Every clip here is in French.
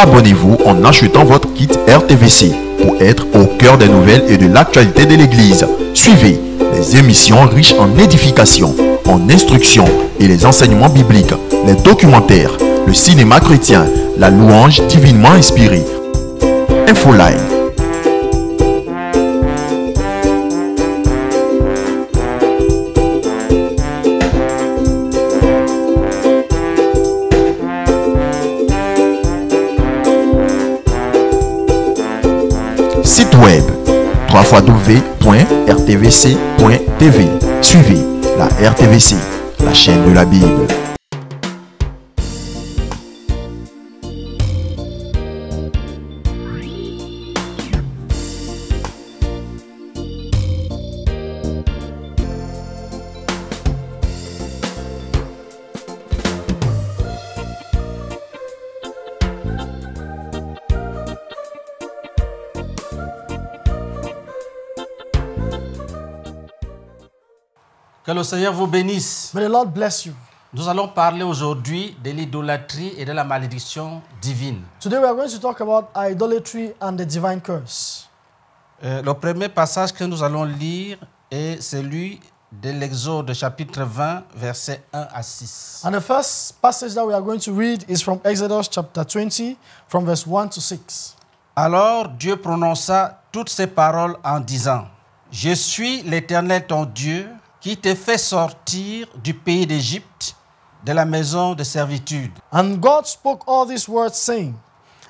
abonnez-vous en achetant votre kit RTVC pour être au cœur des nouvelles et de l'actualité de l'Église. Suivez les émissions riches en édification, en instruction et les enseignements bibliques, les documentaires, le cinéma chrétien, la louange divinement inspirée. Infoline. Site web www.rtvc.tv. Suivez la RTVC, la chaîne de la Bible. Que le Seigneur vous bénisse. May the Lord bless you. Nous allons parler aujourd'hui de l'idolâtrie et de la malédiction divine. Today we are going to talk about idolatry and the divine curse. Le premier passage que nous allons lire est celui de l'Exode chapitre 20 versets 1 à 6. And the first passage that we are going to read is from Exodus chapter 20 from verse 1 to 6. Alors Dieu prononça toutes ces paroles en disant: Je suis l'Éternel ton Dieu, qui te fait sortir du pays d'Égypte, de la maison de servitude. And God spoke all these words, saying,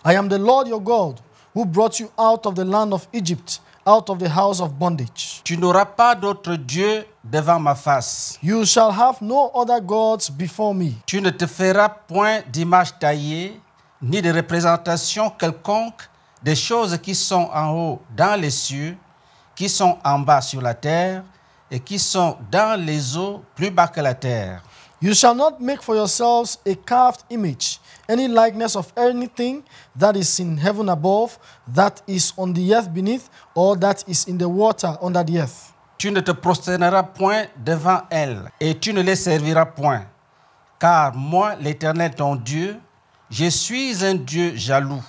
I am the Lord your God, who brought you out of the land of Egypt, out of the house of bondage. Tu n'auras pas d'autre Dieu devant ma face. You shall have no other gods before me. Tu ne te feras point d'image taillée, ni de représentation quelconque des choses qui sont en haut dans les cieux, qui sont en bas sur la terre, et qui sont dans les eaux plus bas que la terre. You shall not make for yourselves a carved image, any likeness of anything that is in heaven above, that is on the earth beneath, or that is in the water under the earth. Tu ne te prosterneras point devant elles, et tu ne les serviras point. Car moi, l'Éternel ton Dieu, je suis un Dieu jaloux,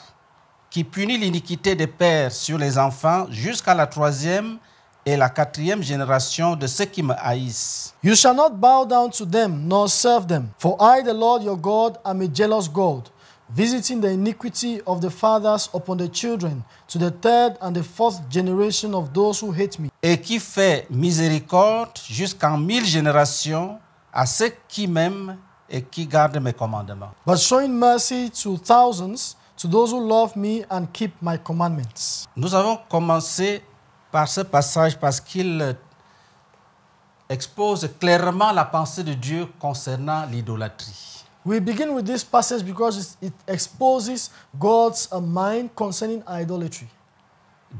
qui punit l'iniquité des pères sur les enfants jusqu'à la troisième et la quatrième génération de ceux qui me haïssent. You shall not bow down to them, nor serve them. For I, the Lord your God, am a jealous God, visiting the iniquity of the fathers upon the children, to the third and the fourth generation of those who hate me. Et qui fait miséricorde jusqu'en 1000 générations à ceux qui m'aiment et qui gardent mes commandements. But showing mercy to thousands, to those who love me and keep my commandments. Nous avons commencé par ce passage parce qu'il expose clairement la pensée de Dieu concernant l'idolâtrie. We begin with this passage because it exposes God's mind concerning idolatry.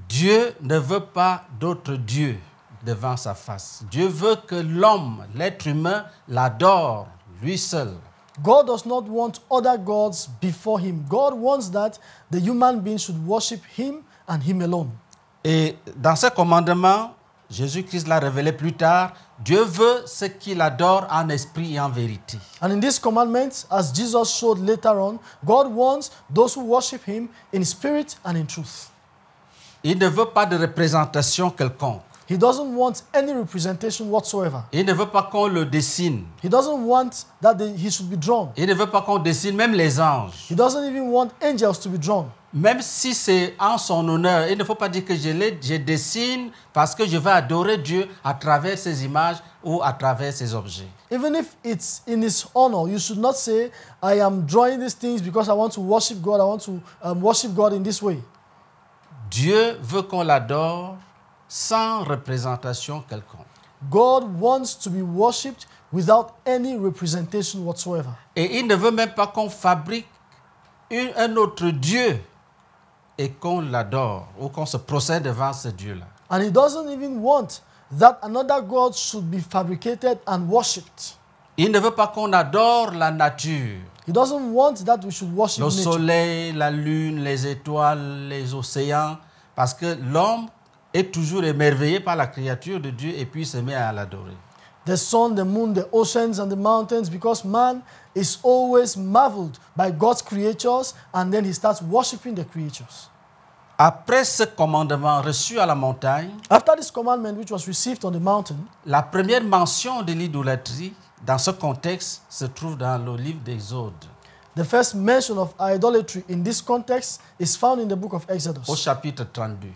Dieu ne veut pas d'autre Dieu devant sa face. Dieu veut que l'homme, l'être humain, l'adore lui seul. God does not want other gods before him. God wants that the human being should worship him and him alone. Et dans ce commandement, Jésus-Christ l'a révélé plus tard, Dieu veut ceux qui l'adorent en esprit et en vérité. And in this commandment, as Jesus showed later on, God wants those who worship him in spirit and in truth. Il ne veut pas de représentation quelconque. He doesn't want any representation whatsoever. Il ne veut pas qu'on le dessine. He doesn't want that he should be drawn. Il ne veut pas qu'on dessine même les anges. He doesn't even want angels to be drawn. Même si c'est en son honneur, il ne faut pas dire que je dessine parce que je vais adorer Dieu à travers ces images ou à travers ces objets. Even if it's in his honor, you should not say, I am drawing these things because I want to worship God, I want to worship God in this way. Dieu veut qu'on l'adore sans représentation quelconque. God wants to be worshipped without any representation whatsoever. Et il ne veut même pas qu'on fabrique un autre Dieu et qu'on l'adore ou qu'on se procède devant ce Dieu-là. And he doesn't even want that another God should be fabricated and worshipped. Il ne veut pas qu'on adore la nature. He doesn't want that we should worship nature. Le soleil, la lune, les étoiles, les océans, parce que l'homme est toujours émerveillé par la créature de Dieu et puis se met à l'adorer. the sun, the moon, the oceans, and the mountains, because man is always marveled by God's creatures, and then he starts worshiping the creatures. Après ce commandement reçu à la montagne, after this commandment which was received on the mountain, la première mention de l'idolâtrie dans ce contexte se trouve dans le livre d'Exode. The first mention of idolatry in this context is found in the book of Exodus. Au chapitre 32.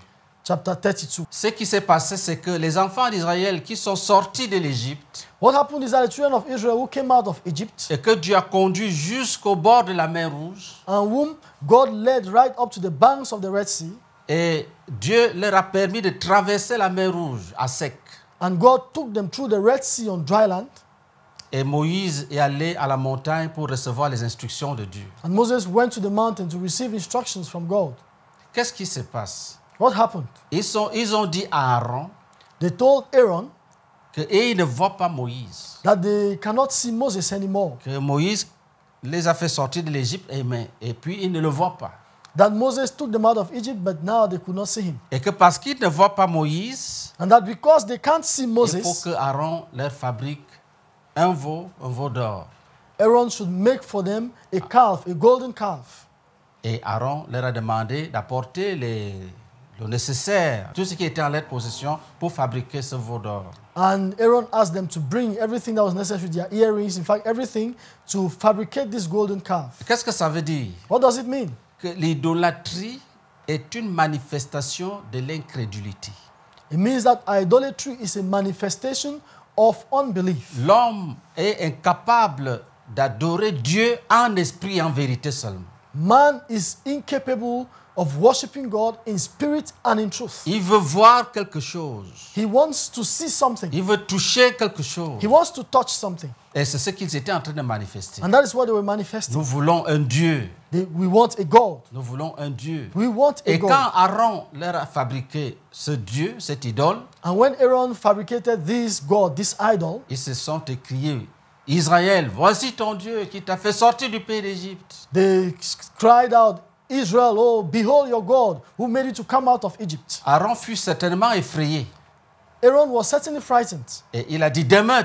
Chapter 32. Ce qui s'est passé, c'est que les enfants d'Israël qui sont sortis de l'Égypte, what happened is that the children of Israel who came out of Egypt, et que Dieu a conduit jusqu'au bord de la mer Rouge, and whom God led right up to the banks of the Red Sea, et Dieu leur a permis de traverser la mer Rouge à sec. And God took them through the Red Sea on dry land. Et Moïse est allé à la montagne pour recevoir les instructions de Dieu. And Moses went to the mountain to receive instructions from God. Qu'est-ce qui se passe? What happened? Ils ont dit à Aaron, they told Aaron, qu'ils ne voient pas Moïse, that they cannot see Moses anymore. Que Moïse les a fait sortir de l'Égypte et puis ils ne le voient pas. That Moses took them out of Egypt, but now they could not see him. Et que parce qu'ils ne voient pas Moïse, and that because they can't see Moses, il faut que Aaron leur fabrique un veau d'or. Aaron should make for them a calf, a golden calf. Et Aaron leur a demandé d'apporter le nécessaire, tout ce qui était en leur possession pour fabriquer ce veau d'or. And Aaron asked them to bring everything that was necessary, their earrings, in fact everything, to fabricate this golden calf. Qu'est-ce que ça veut dire? What does it mean? Que l'idolâtrie est une manifestation de l'incrédulité. It means that idolatry is a manifestation of unbelief. L'homme est incapable d'adorer Dieu en esprit et en vérité seulement. Man is incapable of worshiping God in spirit and in truth. Il veut voir quelque chose. He wants to see something. Il veut toucher quelque chose. He wants to touch something. Et c'est ce qu'ils étaient en train de manifester. And that is what they were manifesting. Nous voulons un Dieu. We want a God. Nous voulons un Dieu. We want a God. Et quand Aaron leur a fabriqué ce Dieu, cette idole, and when Aaron fabricated this God, this idol, ils se sont écriés, Israël, voici ton Dieu qui t'a fait sortir du pays d'Égypte. They cried out, Israel, oh, behold your God who made you to come out of Egypt. Aaron fut certainement effrayé. Aaron was certainly frightened. Et il a dit, demain,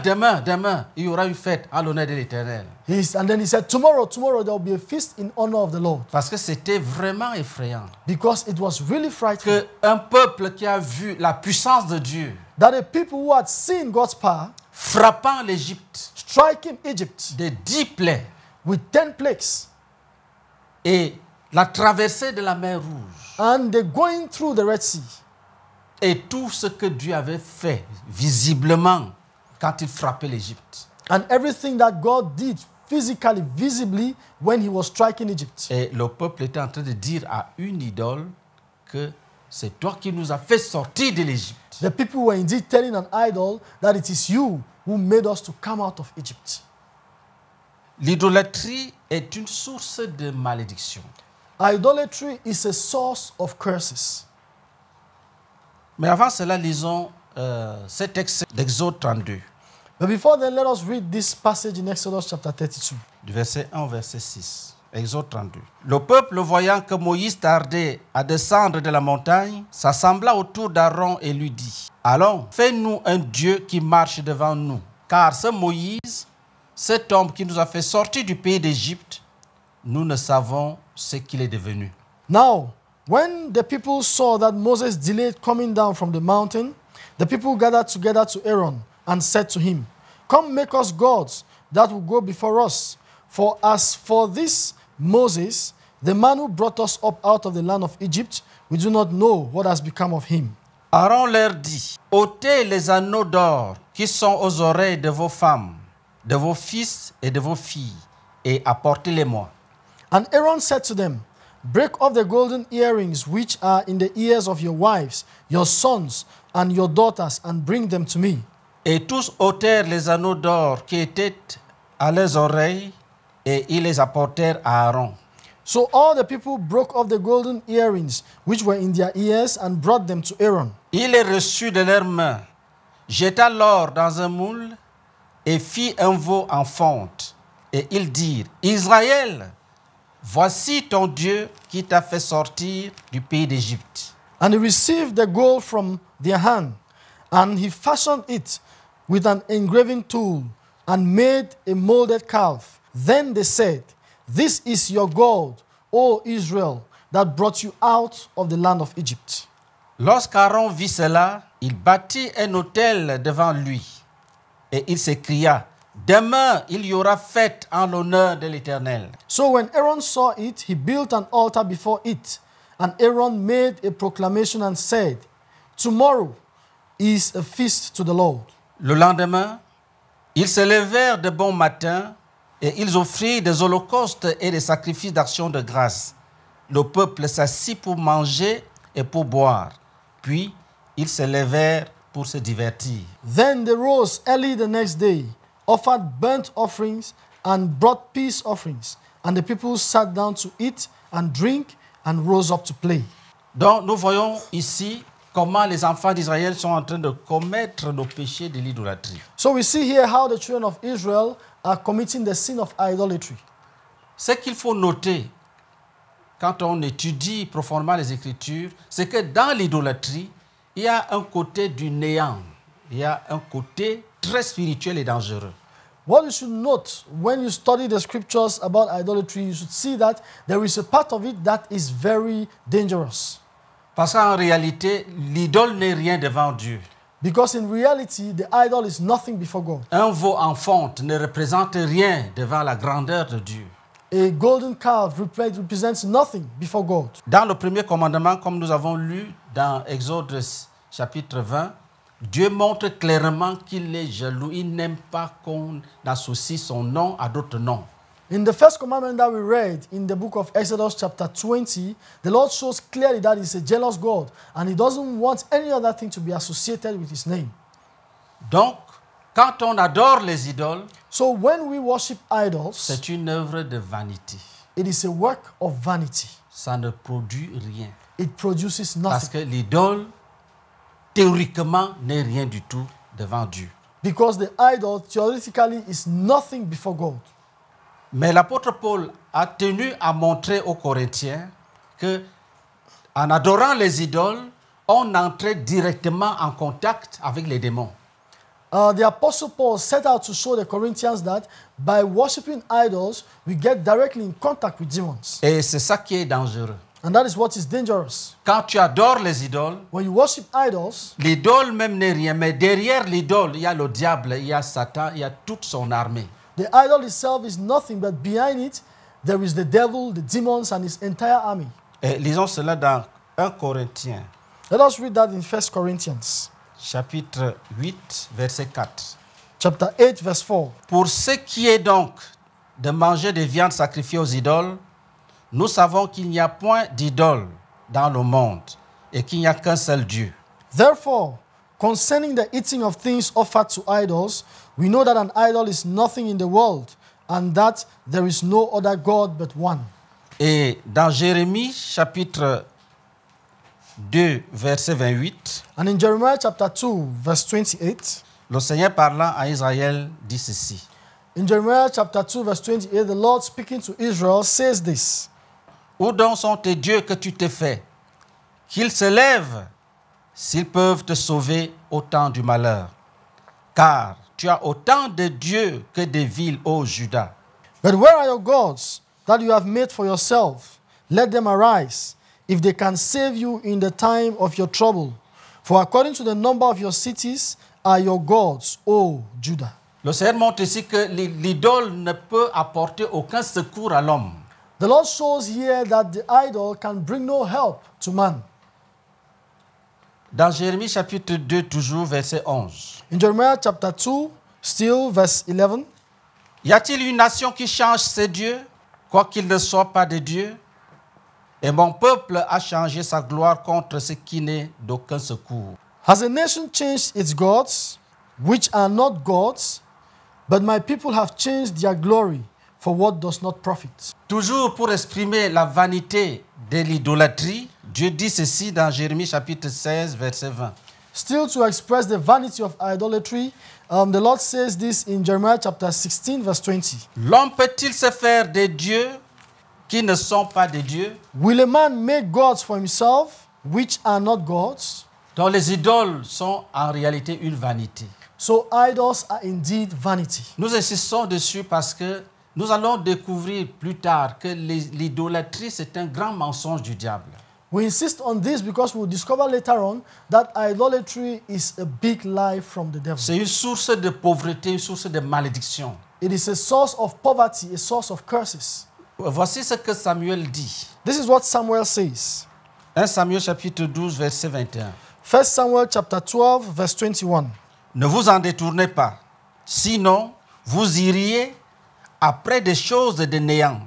il y aura une fête à l'honneur de l'Éternel. And then he said, tomorrow there will be a feast in honor of the Lord. Parce que c'était vraiment effrayant. Because it was really frightening. Qu'un peuple qui a vu la puissance de Dieu, that a people who had seen God's power, frappant l'Égypte, striking Egypt, de 10 plaies, with 10 plagues, et la traversée de la mer Rouge, and the going through the Red Sea, et tout ce que Dieu avait fait visiblement quand il frappait l'Égypte, and everything that God did physically, visibly when he was striking Egypt. Et le peuple était en train de dire à une idole que c'est toi qui nous as fait sortir de l'Égypte. The people were indeed telling an idol that it is you who made us to come out of Egypt. L'idolâtrie est une source de malédiction. Idolatry is a source of curses. Mais avant cela, lisons ce texte d'Exode 32. But before then, let us read this passage in Exodus chapter 32. Du verset 1 au verset 6. Exode 32. Le peuple, voyant que Moïse tardait à descendre de la montagne, s'assembla autour d'Aaron et lui dit, « Allons, fais-nous un Dieu qui marche devant nous, car ce Moïse, cet homme qui nous a fait sortir du pays d'Égypte, nous ne savons ce qu'il est devenu. » Now, when the people saw that Moses delayed coming down from the mountain, the people gathered together to Aaron and said to him, Come make us gods that will go before us. For as for this Moses, the man who brought us up out of the land of Egypt, we do not know what has become of him. Aaron leur dit, ôtez les anneaux d'or qui sont aux oreilles de vos femmes, de vos fils et de vos filles, et apportez-les-moi. And Aaron said to them, Break off the golden earrings which are in the ears of your wives, your sons, and your daughters, and bring them to me. Et tous ôtèrent les anneaux d'or qui étaient à leurs oreilles, et ils les apportèrent à Aaron. So all the people broke off the golden earrings which were in their ears and brought them to Aaron. Il les reçut de leurs mains, jeta l'or dans un moule, et fit un veau en fonte. Et ils dirent, Israël, voici ton Dieu qui t'a fait sortir du pays d'Égypte. And he received the gold from their hand, and he fashioned it with an engraving tool and made a molded calf. Then they said, "This is your God, O Israel, that brought you out of the land of Egypt." Lorsqu'Aaron vit cela, il bâtit un autel devant lui et il s'écria, « Demain, il y aura fête en l'honneur de l'Éternel. » So when Aaron saw it, he built an altar before it. And Aaron made a proclamation and said, "Tomorrow is a feast to the Lord." Le lendemain, ils se levèrent de bon matin et ils offrirent des holocaustes et des sacrifices d'action de grâce. Le peuple s'assit pour manger et pour boire. Puis, ils se levèrent pour se divertir. Then they rose early the next day, offered burnt offerings and brought peace offerings. And the people sat down to eat and drink and rose up to play. Donc, nous voyons ici comment les enfants d'Israël sont en train de commettre le péché de l'idolâtrie. So we see here how the children of Israel are committing the sin of idolatry. Ce qu'il faut noter quand on étudie profondément les Écritures, c'est que dans l'idolâtrie, il y a un côté du néant. Il y a un côté très spirituel et dangereux. What you should note when you study the scriptures about idolatry, you should see that there is a part of it that is very dangerous. Parce qu'en réalité, l'idole n'est rien devant Dieu. Because in reality, the idol is nothing before God. Un veau en fonte ne représente rien devant la grandeur de Dieu. A golden calf represents nothing before God. Dans le premier commandement, comme nous avons lu dans Exode chapitre 20, Dieu montre clairement qu'il est jaloux. Il n'aime pas qu'on associe son nom à d'autres noms. In the first commandment that we read in the book of Exodus chapter 20, the Lord shows clearly that he's a jealous God and he doesn't want any other thing to be associated with his name. Donc, quand on adore les idoles, so when we worship idols, c'est une œuvre de vanité. It is a work of vanity. Ça ne produit rien. It produces nothing. Parce que l'idole théoriquement n'est rien du tout devant Dieu. Because the idol theoretically is nothing before God. Mais l'apôtre Paul a tenu à montrer aux Corinthiens que en adorant les idoles, on entrait directement en contact avec les démons. The apostle Paul set out to show the Corinthians that by worshiping idols, we get directly in contact with demons. Et c'est ça qui est dangereux. And that is what is dangerous. Quand tu adores les idoles, when you worship idols, l'idole même n'est rien, mais derrière l'idole, il y a le diable, il y a Satan, il y a toute son armée. The idol itself is nothing, but behind it, there is the devil, the demons, and his entire army. Et lisons cela dans 1 Corinthiens. Let us read that in 1 Corinthians. Chapitre 8, verset 4. Chapter 8, verse 4. Pour ce qui est donc de manger des viandes sacrifiées aux idoles, nous savons qu'il n'y a point d'idole dans le monde et qu'il n'y a qu'un seul Dieu. Therefore, concerning the eating of things offered to idols, we know that an idol is nothing in the world and that there is no other God but one. Et dans Jérémie chapitre 2, verset 28, and in Jeremiah chapter 2, verse 28, le Seigneur parlant à Israël dit ceci. In Jeremiah chapter 2, verse 28, the Lord speaking to Israel says this. Où donc sont tes dieux que tu t'es fait? Qu'ils se lèvent s'ils peuvent te sauver au temps du malheur. Car tu as autant de dieux que des villes, ô Juda. But where are your gods that you have made for yourself? Let them arise, if they can save you in the time of your trouble. For according to the number of your cities are your gods, ô Juda. Le Seigneur montre ici que l'idole ne peut apporter aucun secours à l'homme. The Lord shows here that the idol can bring no help to man. Dans Jérémie chapitre 2, toujours verset 11. In Jeremiah chapter 2, still verse 11. Y a-t-il une nation qui change ses dieux, quoiqu'ils ne soient pas des dieux? Et mon peuple a changé sa gloire contre ce qui n'est d'aucun secours. Has a nation changed its gods, which are not gods, but my people have changed their glory for what does not profit. Toujours pour exprimer la vanité de l'idolâtrie, Dieu dit ceci dans Jérémie chapitre 16, verset 20. Still to express the vanity of idolatry, the Lord says this in Jeremiah chapter 16, verse 20. L'homme peut-il se faire des dieux qui ne sont pas des dieux? Will a man make gods for himself, which are not gods? Donc les idoles sont en réalité une vanité. So idols are indeed vanity. Nous insistons dessus parce que nous allons découvrir plus tard que l'idolâtrie, c'est un grand mensonge du diable. We insist on this because we'll discover later on that idolatry is a big lie from the devil. C'est une source de pauvreté, une source de malédiction. It is a source of poverty, a source of curses. Voici ce que Samuel dit. This is what Samuel says. 1 Samuel chapitre 12 verset 21. 1 Samuel chapter 12 verse 21. Ne vous en détournez pas, sinon vous iriez après des choses de néant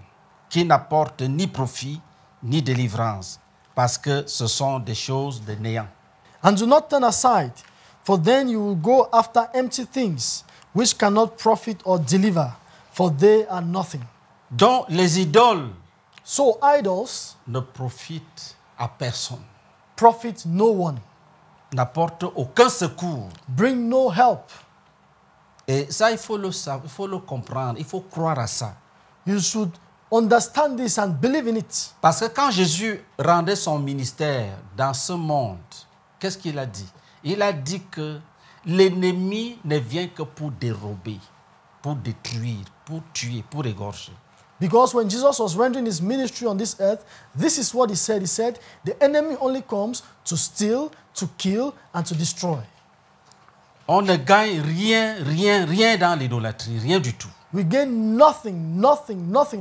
qui n'apportent ni profit ni délivrance, parce que ce sont des choses de néant. And do not turn aside, for then you will go after empty things which cannot profit or deliver, for they are nothing. Donc les idoles, so idols, ne profitent à personne. Profit no one. N'apportent aucun secours. Bring no help. Et ça, il faut le comprendre, il faut croire à ça. You should understand this and believe in it. Parce que quand Jésus rendait son ministère dans ce monde, qu'est-ce qu'il a dit? Il a dit que l'ennemi ne vient que pour dérober, pour détruire, pour tuer, pour égorger. Because when Jesus was rendering his ministry on this earth, this is what he said. He said, the enemy only comes to steal, to kill, and to destroy. On ne gagne rien dans l'idolâtrie, rien du tout. We gain nothing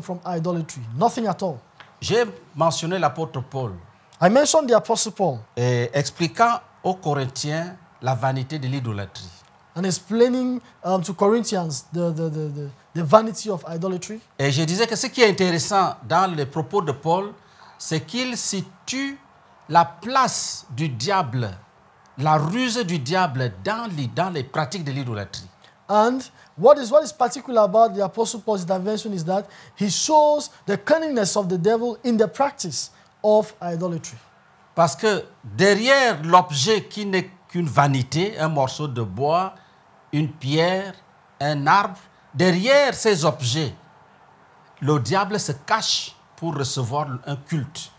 from idolatry, nothing at all. J'ai mentionné l'apôtre Paul. I mentioned the apostle Paul. Et expliquant aux Corinthiens la vanité de l'idolâtrie. And explaining to Corinthians the vanity of idolatry. Et je disais que ce qui est intéressant dans les propos de Paul, c'est qu'il situe la place du diable, la ruse du diable dans les pratiques de l'idolâtrie. And what is particular about the apostle Paul's intervention is that he shows the cunningness of the devil in the practice of idolatry. Parce que derrière l'objet qui n'est qu'une vanité, un morceau de bois, une pierre, un arbre, derrière ces objets, le diable se cache pour recevoir un culte,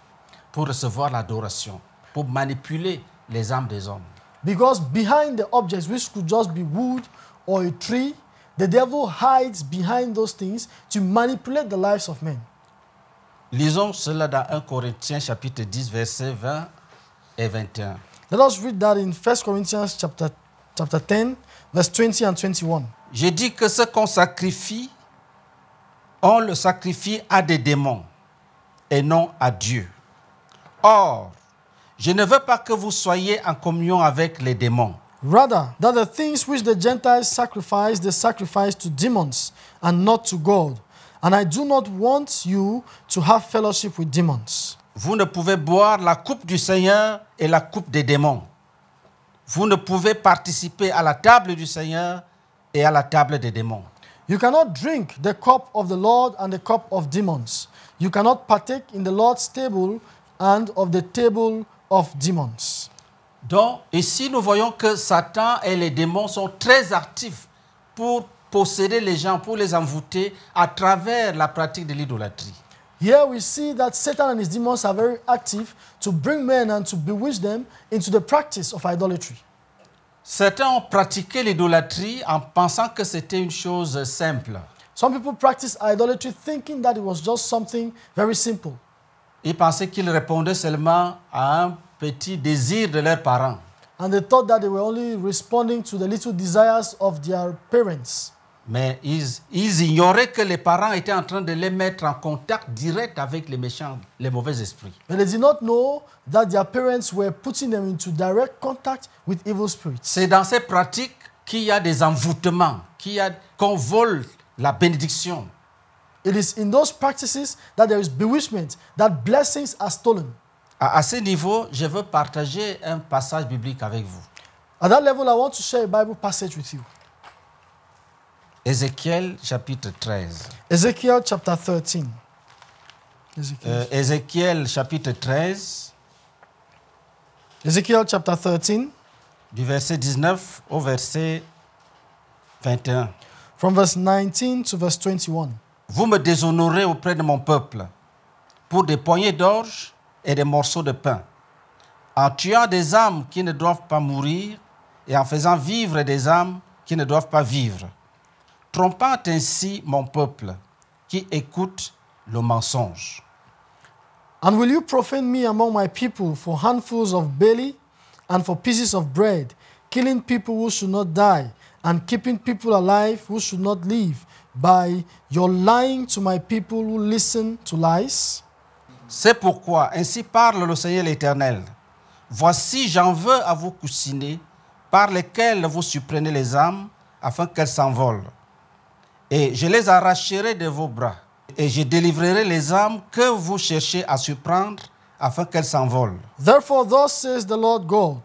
pour recevoir l'adoration, pour manipuler les âmes des hommes. Because behind the objects, which could just be wood or a tree, the devil hides behind those things to manipulate the lives of men. Lisons cela dans 1 Corinthiens chapitre 10 versets 20 et 21. Let us read that in 1 Corinthians chapter 10 verse 20 and 21. J'ai dit que ce qu'on sacrifie, on le sacrifie à des démons et non à Dieu. Or, je ne veux pas que vous soyez en communion avec les démons. Rather, that the things which the Gentiles sacrifice, they sacrifice to demons and not to God. And I do not want you to have fellowship with demons. Vous ne pouvez boire la coupe du Seigneur et la coupe des démons. Vous ne pouvez participer à la table du Seigneur et à la table des démons. You cannot drink the cup of the Lord and the cup of demons. You cannot partake in the Lord's table and of the table of demons. Donc, ici, nous voyons que Satan et les démons sont très actifs pour posséder les gens, pour les envoûter à travers la pratique de l'idolâtrie. Here we see that Satan and his demons are very active to bring men and to bewitch them into the practice of idolatry. Certains ont pratiqué l'idolâtrie en pensant que c'était une chose simple. Some people practice idolatry thinking that it was just something very simple. Ils pensaient qu'ils répondaient seulement à un petit désir de leurs parents. And they thought that they were only responding to the little desires of their parents. Mais ils ignoraient que les parents étaient en train de les mettre en contact direct avec les méchants, les mauvais esprits. But they did not know that their parents were putting them into direct contact with evil spirits. C'est dans ces pratiques qu'il y a des envoûtements, qu'on vole la bénédiction. It is in those practices that there is bewitchment, that blessings are stolen. À ce niveau, je veux partager un passage biblique avec vous. At that level, I want to share a Bible passage with you. Ezekiel chapitre 13. Ezekiel chapter 13. Ezekiel chapitre 13. Ezekiel chapter 13. Du verset 19 au verset 21. From verse 19 to verse 21. Vous me déshonorez auprès de mon peuple pour des poignées d'orge et des morceaux de pain, en tuant des âmes qui ne doivent pas mourir et en faisant vivre des âmes qui ne doivent pas vivre, trompant ainsi mon peuple qui écoute le mensonge. And will you profane me among my people for handfuls of barley and for pieces of bread, killing people who should not die and keeping people alive who should not live, by your lying to my people who listen to lies? C'est pourquoi, ainsi parle le Seigneur l'Éternel, voici j'en veux à vos coussinets, par lesquels vous supprenez les âmes, afin qu'elles s'envolent. Et je les arracherai de vos bras, et je délivrerai les âmes que vous cherchez à surprendre, afin qu'elles s'envolent. Therefore, thus says the Lord God,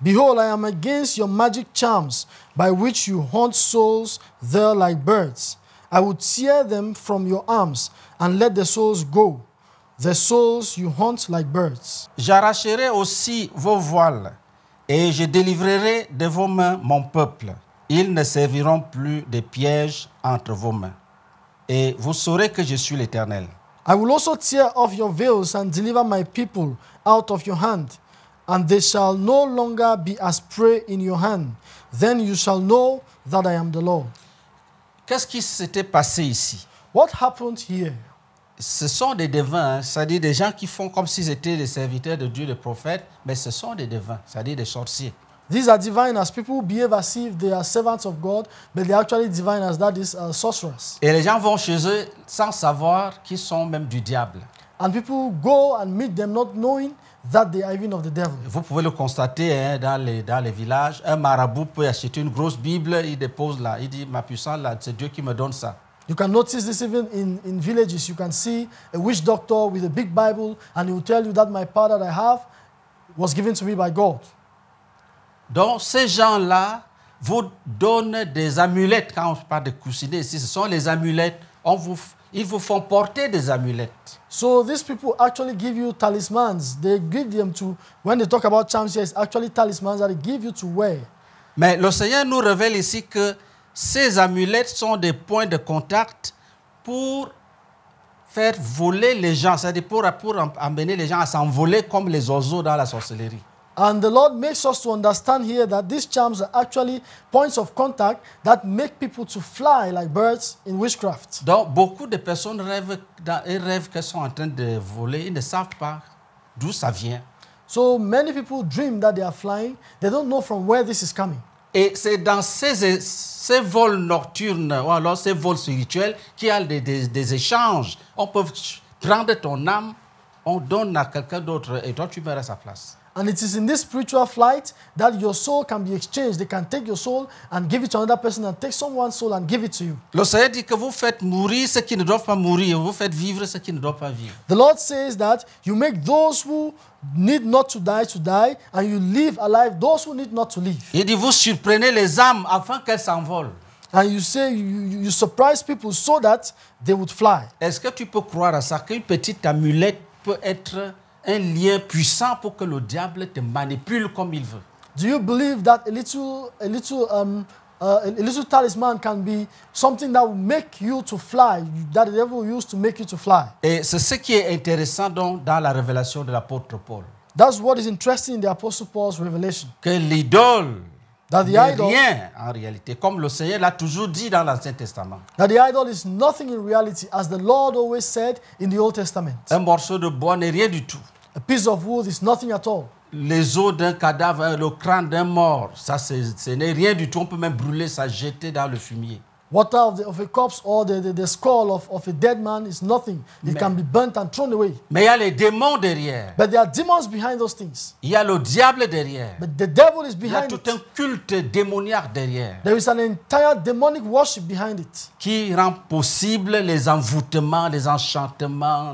behold, I am against your magic charms, by which you hunt souls there like birds. I will tear them from your arms, and let the souls go, the souls you hunt like birds. J'arracherai aussi vos voiles, et je délivrerai de vos mains mon peuple. Ils ne serviront plus de pièges entre vos mains. Et vous saurez que je suis l'Éternel. I will also tear off your veils and deliver my people out of your hand, and they shall no longer be as prey in your hand. Then you shall know that I am the Lord. Qu'est-ce qui s'était passé ici? What happened here? Ce sont des devins, c'est-à-dire des gens qui font comme s'ils étaient des serviteurs de Dieu, des prophètes, mais ce sont des devins, c'est-à-dire des sorciers. These are diviners, people who behave as if they are servants of God, but they are actually diviners, that is sorcerers. Et les gens vont chez eux sans savoir qu'ils sont même du diable. And people go and meet them not knowing that they are even of the devil. Vous pouvez le constater hein, dans les villages, un marabout peut acheter une grosse Bible, il dépose là, il dit ma puissance là, c'est Dieu qui me donne ça. You can notice this even in villages. You can see a witch doctor with a big Bible, and he will tell you that my power that I have was given to me by God. Donc, ces gens-là vous donnent des amulettes. Quand on parle de coussinets ici, ce sont les amulettes. Ils vous font porter des amulettes. So these people actually give you talismans. They give them to, when they talk about charms, it's actually talismans that they give you to wear. Mais le Seigneur nous révèle ici que ces amulettes sont des points de contact pour faire voler les gens, c'est-à-dire pour amener les gens à s'envoler comme les oiseaux dans la sorcellerie. And the Lord makes us to understand here that these charms are actually points of contact that make people to fly like birds in witchcraft. Donc beaucoup de personnes rêvent qu'elles sont en train de voler, ils ne savent pas d'où ça vient. So many people dream that they are flying, they don't know from where this is coming. Et c'est dans ces vols nocturnes ou alors ces vols spirituels qu'il y a des échanges. On peut prendre ton âme, on donne à quelqu'un d'autre et toi tu meurs à sa place. And it is in this spiritual flight that your soul can be exchanged. They can take your soul and give it to another person and take someone's soul and give it to you. Le Seigneur dit que vous faites mourir ceux qui ne doivent pas mourir, vous faites vivre ceux qui ne doivent pas vivre. The Lord says that you make those who need not to die, and you live alive those who need not to live. Il dit vous surprenez les âmes afin qu'elles s'envolent. And you say you surprise people so that they would fly. Est-ce que tu peux croire à ça qu'une petite amulette peut être un lien puissant pour que le diable te manipule comme il veut? Do you believe that a little talisman can be something that will make you to fly, that the devil used to make you to fly? Et c'est ce qui est intéressant donc dans la révélation de l'apôtre Paul. That's what is interesting in the Apostle Paul's revelation. Que l'idole n'est rien en réalité, comme le Seigneur l'a toujours dit dans l'Ancien Testament. That the idol is nothing in reality, as the Lord always said in the Old Testament. Un morceau de bois n'est rien du tout. A piece of wood is nothing at all. Les os d'un cadavre, le crâne d'un mort, ça ce n'est rien du tout. On peut même brûler ça, jeter dans le fumier. Water of a corpse or the skull of a dead man is nothing. It can be burnt and thrown away. Mais il y a les démons derrière. But there are demons behind those things. Il y a le diable derrière. But the devil is behind it. Il y a tout un culte démoniaque derrière. There is an entire demonic worship behind it. Qui rend possible les envoûtements, les enchantements,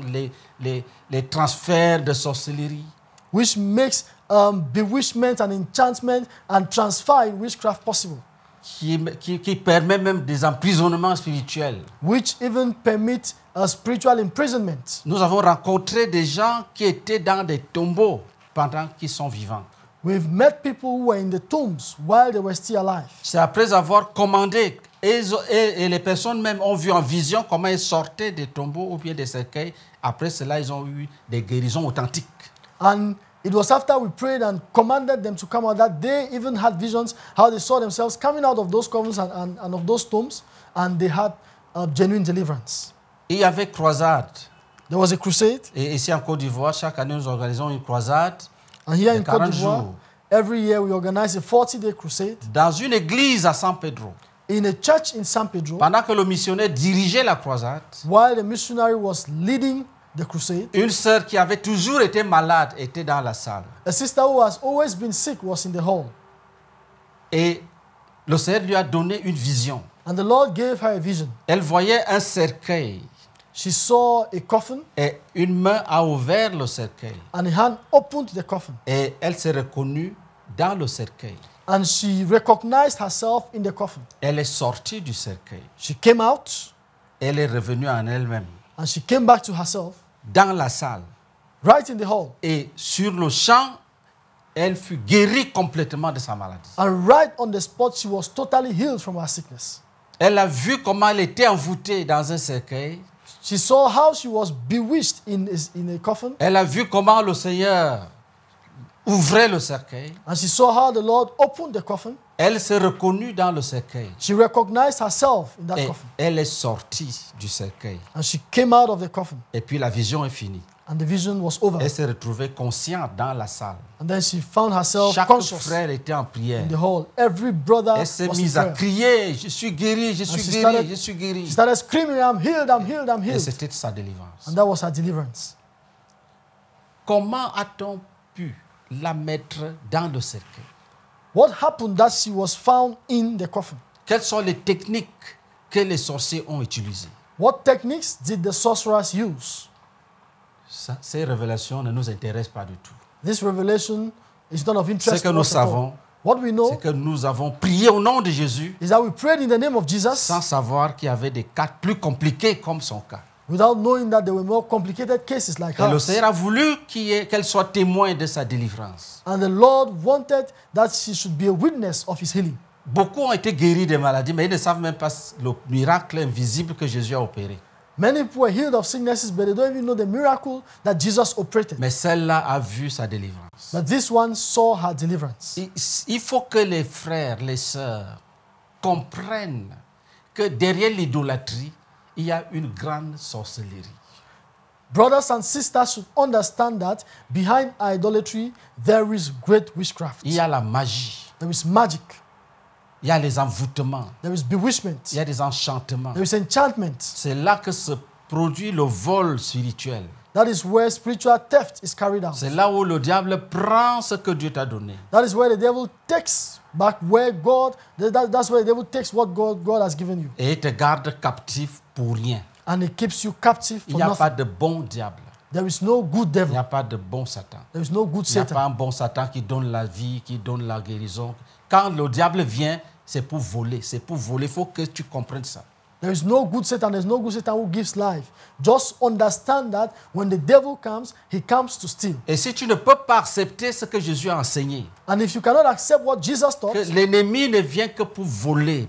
les transferts de sorcellerie. Which makes bewitchment and enchantment and transfer in witchcraft possible. Qui permet même des emprisonnements spirituels. Which even permit a spiritual imprisonment. Nous avons rencontré des gens qui étaient dans des tombeaux pendant qu'ils sont vivants. We've met people who were in the tombs while they were still alive. C'est après avoir commandé et les personnes même ont vu en vision comment ils sortaient des tombeaux ou bien des cercueils. Après cela, ils ont eu des guérisons authentiques. And It was after we prayed and commanded them to come out that they even had visions, how they saw themselves coming out of those covens and of those tombs, and they had genuine deliverance. Et il y avait croisade. There was a crusade. Et ici en Côte d'Ivoire, chaque année nous organisons une croisade. And here in Côte d'Ivoire, every year we organize a 40-day crusade. Dans une église à San Pedro. In a church in San Pedro. Pendant que le missionnaire dirigeait la croisade. While the missionary was leading the crusade. Une sœur qui avait toujours été malade était dans la salle. A sister who has always been sick was in the home. Et le Seigneur lui a donné une vision. And the Lord gave her a vision. Elle voyait un cercueil. She saw a coffin. Et une main a ouvert le cercueil. And a hand opened the coffin. Et elle s'est reconnue dans le cercueil. And she recognized herself in the coffin. Elle est sortie du cercueil. She came out. Elle est revenue en elle-même. And she came back to herself. Dans la salle. Right in the hall. Et sur le champ, elle fut guérie complètement de sa maladie. And right on the spot, she was totally healed from her sickness. Elle a vu comment elle était envoûtée dans un cercueil. She saw how she was bewitched in a coffin. Elle a vu comment le Seigneur ouvrait le cercueil. And she saw how the Lord opened the coffin. Elle s'est reconnue dans le cercueil. She recognized herself in that coffin. Elle est sortie du cercueil. And she came out of the coffin. Et puis la vision est finie. And the vision was over. Elle s'est retrouvée consciente dans la salle. And then she found herself conscious. Chaque frère était en prière. In the hall, every brother was in prayer. Elle s'est mise à crier, je suis guéri, je suis guéri, je suis guéri. She started screaming, I'm healed, I'm healed, I'm healed. Et c'était sa délivrance. And that was her deliverance. Comment a-t-on pu la mettre dans le cercueil? What happened that she was found in the coffin? Quelles sont les techniques que les sorciers ont utilisées? What techniques did the sorcerers use? Ça, ces révélations ne nous intéressent pas du tout. This revelation is not of interest. Ce que nous savons, c'est que nous avons prié au nom de Jésus, is that we prayed in the name of Jesus, sans savoir qu'il y avait des cas plus compliqués comme son cas. Without knowing that there were more complicated cases like ours. Et le Seigneur a voulu qu'elle soit témoin de sa délivrance. And the Lord wanted that she should be a witness of His healing. Beaucoup ont été guéris des maladies, mais ils ne savent même pas le miracle invisible que Jésus a opéré. Many people were healed of sicknesses, but they don't even know the miracle that Jesus operated. Mais celle-là a vu sa délivrance. But this one saw her deliverance. Il faut que les frères, les sœurs comprennent que derrière l'idolâtrie, il y a une grande sorcellerie. Brothers and sisters should understand that behind idolatry, there is great witchcraft. Il y a la magie. There is magic. Il y a les envoûtements. There is bewitchment. Il y a des enchantements. There is enchantment. C'est là que se produit le vol spirituel. That is where spiritual theft is carried out. C'est là où le diable prend ce que Dieu t'a donné. That is where the devil takes back where God. That's where the devil takes what God has given you. Et il te garde captif pour rien. And he keeps you captive for nothing. Il n'y a pas de bon diable. There is no good devil. Il n'y a pas de bon Satan. There is no good Satan. Il n'y a pas un bon Satan qui donne la vie, qui donne la guérison. Quand le diable vient, c'est pour voler, c'est pour voler. Il faut que tu comprennes ça. There is no good Satan. There is no good Satan who gives life. Just understand that when the devil comes, he comes to steal. Et si tu ne peux pas accepter ce que Jésus a enseigné, and if you cannot accept what Jesus taught, que l'ennemi ne vient que pour voler,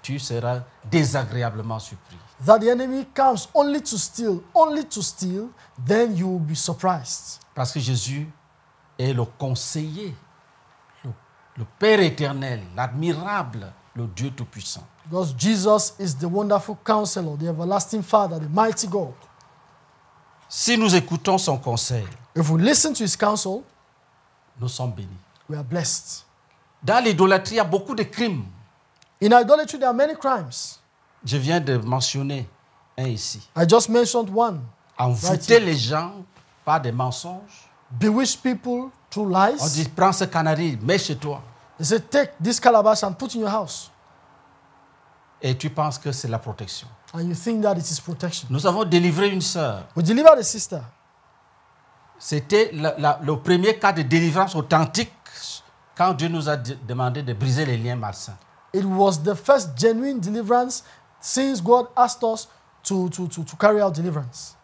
tu seras désagréablement surpris. That the enemy comes only to steal, then you will be surprised. Parce que Jésus est le conseiller, le Père éternel, l'admirable, le Dieu tout-puissant. Because Jesus is the wonderful counselor, the everlasting Father, the mighty God. Si nous écoutons son conseil, if we listen to his counsel, nous sommes bénis. We are blessed. Dans l'idolâtrie, il y a beaucoup de crimes. In idolatry, there are many crimes. Je viens de mentionner un ici. I just mentioned one. Envoûter les gens par des mensonges. Bewitch people through lies. On dit, prends ce canari, mets chez toi. They say, take this calabash and put in your house. Et tu penses que c'est la protection. And you think that it is protection. Nous avons délivré une sœur. We delivered a sister. C'était le premier cas de délivrance authentique quand Dieu nous a demandé de briser les liens malsains. It was the first genuine deliverance since God asked us to carry out deliverance.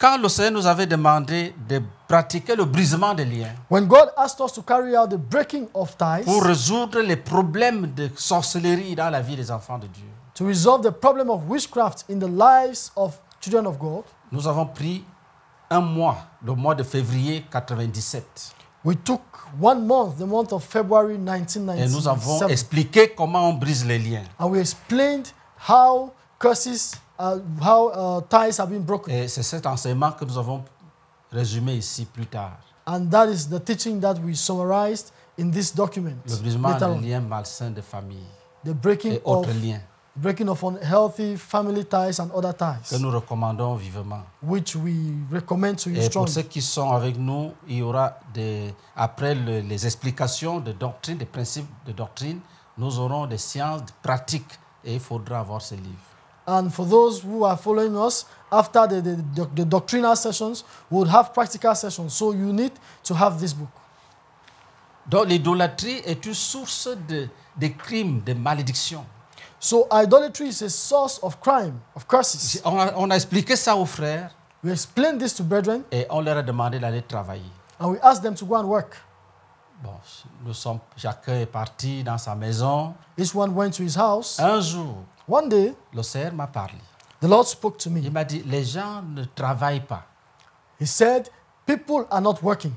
Quand le Seigneur nous avait demandé de pratiquer le brisement des liens, when God asked us to carry out the breaking of ties, pour résoudre les problèmes de sorcellerie dans la vie des enfants de Dieu, to resolve the problem of witchcraft in the lives of children of God, nous avons pris un mois, le mois de février 97. We took 1 month, the month of February 1997. Et nous avons expliqué comment on brise les liens. And we explained how curses, how ties have been broken. Et c'est cet enseignement que nous avons résumé ici plus tard. And that is the teaching that we summarized in this document. Le brisement des liens malsains de famille. The breaking of liens. Breaking of unhealthy family ties and other ties. Que nous recommandons vivement. Which we recommend to you strongly. Et pour ceux qui sont avec nous, il y aura des, après les explications de doctrine, des principes de doctrine, nous aurons des sciences pratiques et il faudra avoir ces livres. And for those who are following us, after the doctrinal sessions, we will have practical sessions. So you need to have this book. Donc l'idolâtrie est une source de crimes, de malédictions. So idolatry is a source of crime, of curses. On a expliqué ça aux frères. We explained this to brethren. Et on leur a demandé d'aller travailler. And we asked them to go and work. Bon, nous sommes, chacun est parti dans sa maison. Each one went to his house. Un jour, one day, le Seigneur m'a parlé. The Lord spoke to me. Il m'a dit, les gens ne travaillent pas. He said, people are not working.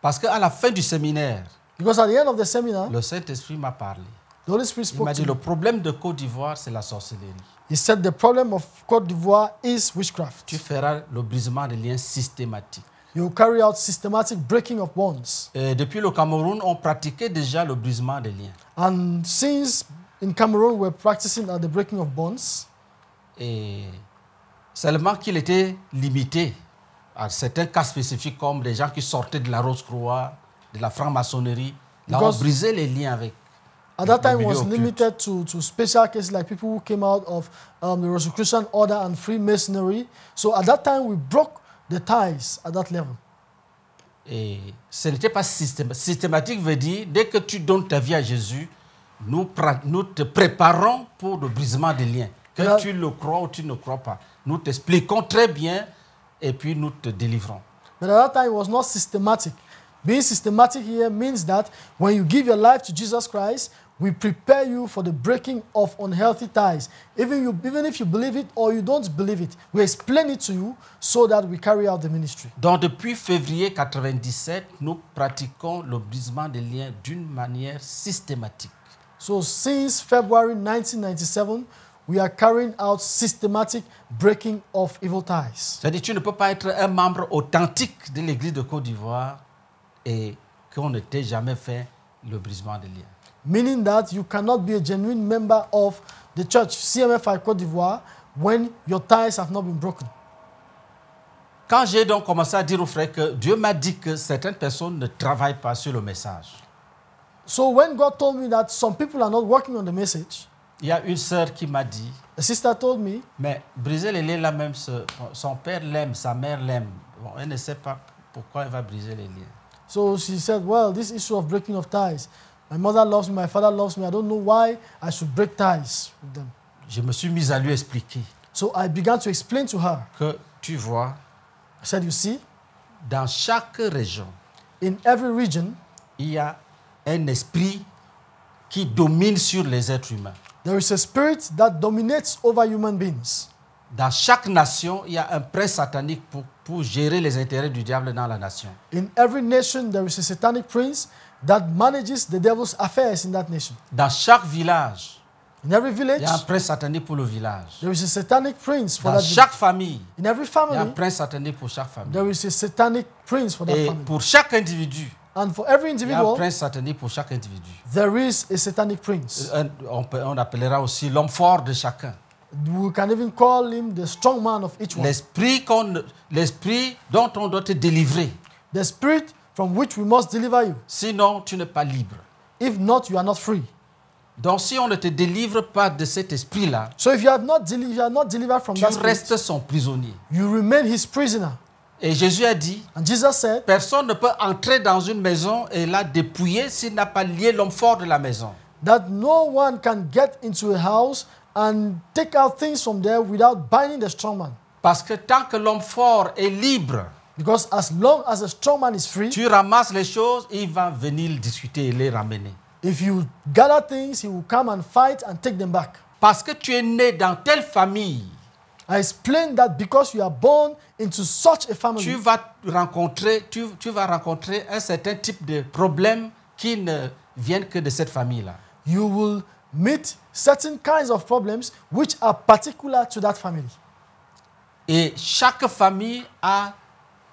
Parce qu'à la fin du séminaire, because at the end of the seminar, le Saint-Esprit m'a parlé. The Holy Spirit spoke. Il m'a dit, le problème de Côte d'Ivoire, c'est la sorcellerie. He said, the problem of Côte d'Ivoire is witchcraft. Tu feras le brisement des liens systématiques. You carry out systematic breaking of bonds. Et depuis le Cameroun, on pratiquait déjà le brisement des liens. And since in Cameroon, we're practicing the breaking of bonds. Et seulement qu'il était limité à certains cas spécifiques comme les gens qui sortaient de la Rose Croix, de la franc-maçonnerie. Là, on brisait les liens avec. At that time, it was limited to special cases like people who came out of the Rosicrucian order and Freemasonry. So at that time, we broke the ties at that level. Et ce n'était pas systématique. Systématique veut dire, dès que tu donnes ta vie à Jésus, nous te préparons pour le brisement des liens. Que tu le crois ou tu ne crois pas. Nous t'expliquons très bien et puis nous te délivrons. But at that time, it was not systematic. Being systematic here means that when you give your life to Jesus Christ, we prepare you for the breaking of unhealthy ties. Even if you believe it or you don't believe it, we explain it to you so that we carry out the ministry. Donc depuis février 1997, nous pratiquons le brisement des liens d'une manière systématique. So since February 1997, we are carrying out systematic breaking of evil ties. C'est-à-dire tu ne peux pas être un membre authentique de l'Église de Côte d'Ivoire et qu'on ne t'ait jamais fait le brisement des liens. Meaning that you cannot be a genuine member of the church, CMFI Côte d'Ivoire, when your ties have not been broken. Quand j'ai donc commencé à dire aux frères que Dieu m'a dit que certaines personnes ne travaillent pas sur le message. So when God told me that some people are not working on the message, il y a une sœur qui m'a dit, a sister told me, mais briser les liens là même, son père l'aime, sa mère l'aime. Bon, elle ne sait pas pourquoi elle va briser les liens. So she said, well, this issue of breaking of ties, my mother loves me, my father loves me, I don't know why I should break ties with them. Je me suis mis à lui expliquer. So I began to explain to her. Que tu vois. I said, you see. Dans chaque région. In every region. Il y a un esprit qui domine sur les êtres humains. There is a spirit that dominates over human beings. Dans chaque nation, il y a un prince satanique pour gérer les intérêts du diable dans la nation. In every nation, there is a satanic prince that manages the devil's affairs in that nation. Dans chaque village, in every village, il y a un prince satanique pour le village. There is a satanic prince for that village. Dans chaque famille, in every family, il y a un prince satanique pour chaque famille. There is a satanic prince for that family. Et pour chaque individu, and for every individual, il y a un prince satanique pour chaque individu. There is a satanic prince. On appellera aussi l'homme fort de chacun. We can even call him the strong man of each one. L'esprit dont on doit te délivrer. The spirit from which we must deliver you. Sinon, tu n'es pas libre. If not, you are not free. Donc, si on ne te délivre pas de cet esprit-là, so if you are not delivered from that spirit, tu restes son prisonnier. You remain his prisoner. Et Jésus a dit, and Jesus said, personne ne peut entrer dans une maison et la dépouiller s'il n'a pas lié l'homme fort de la maison. That no one can get into a house and take out things from there without binding the strong man. Parce que tant que l'homme fort est libre, because as long as the strong man is free, tu ramasses les choses, il va venir discuter et les ramener. If you gather things, he will come and fight and take them back. Parce que tu es né dans telle famille, I explained that because you are born into such a family. Tu vas rencontrer un certain type de problèmes qui ne viennent que de cette famille-là. You will meet certain kinds of problems which are particular to that family. Et chaque famille a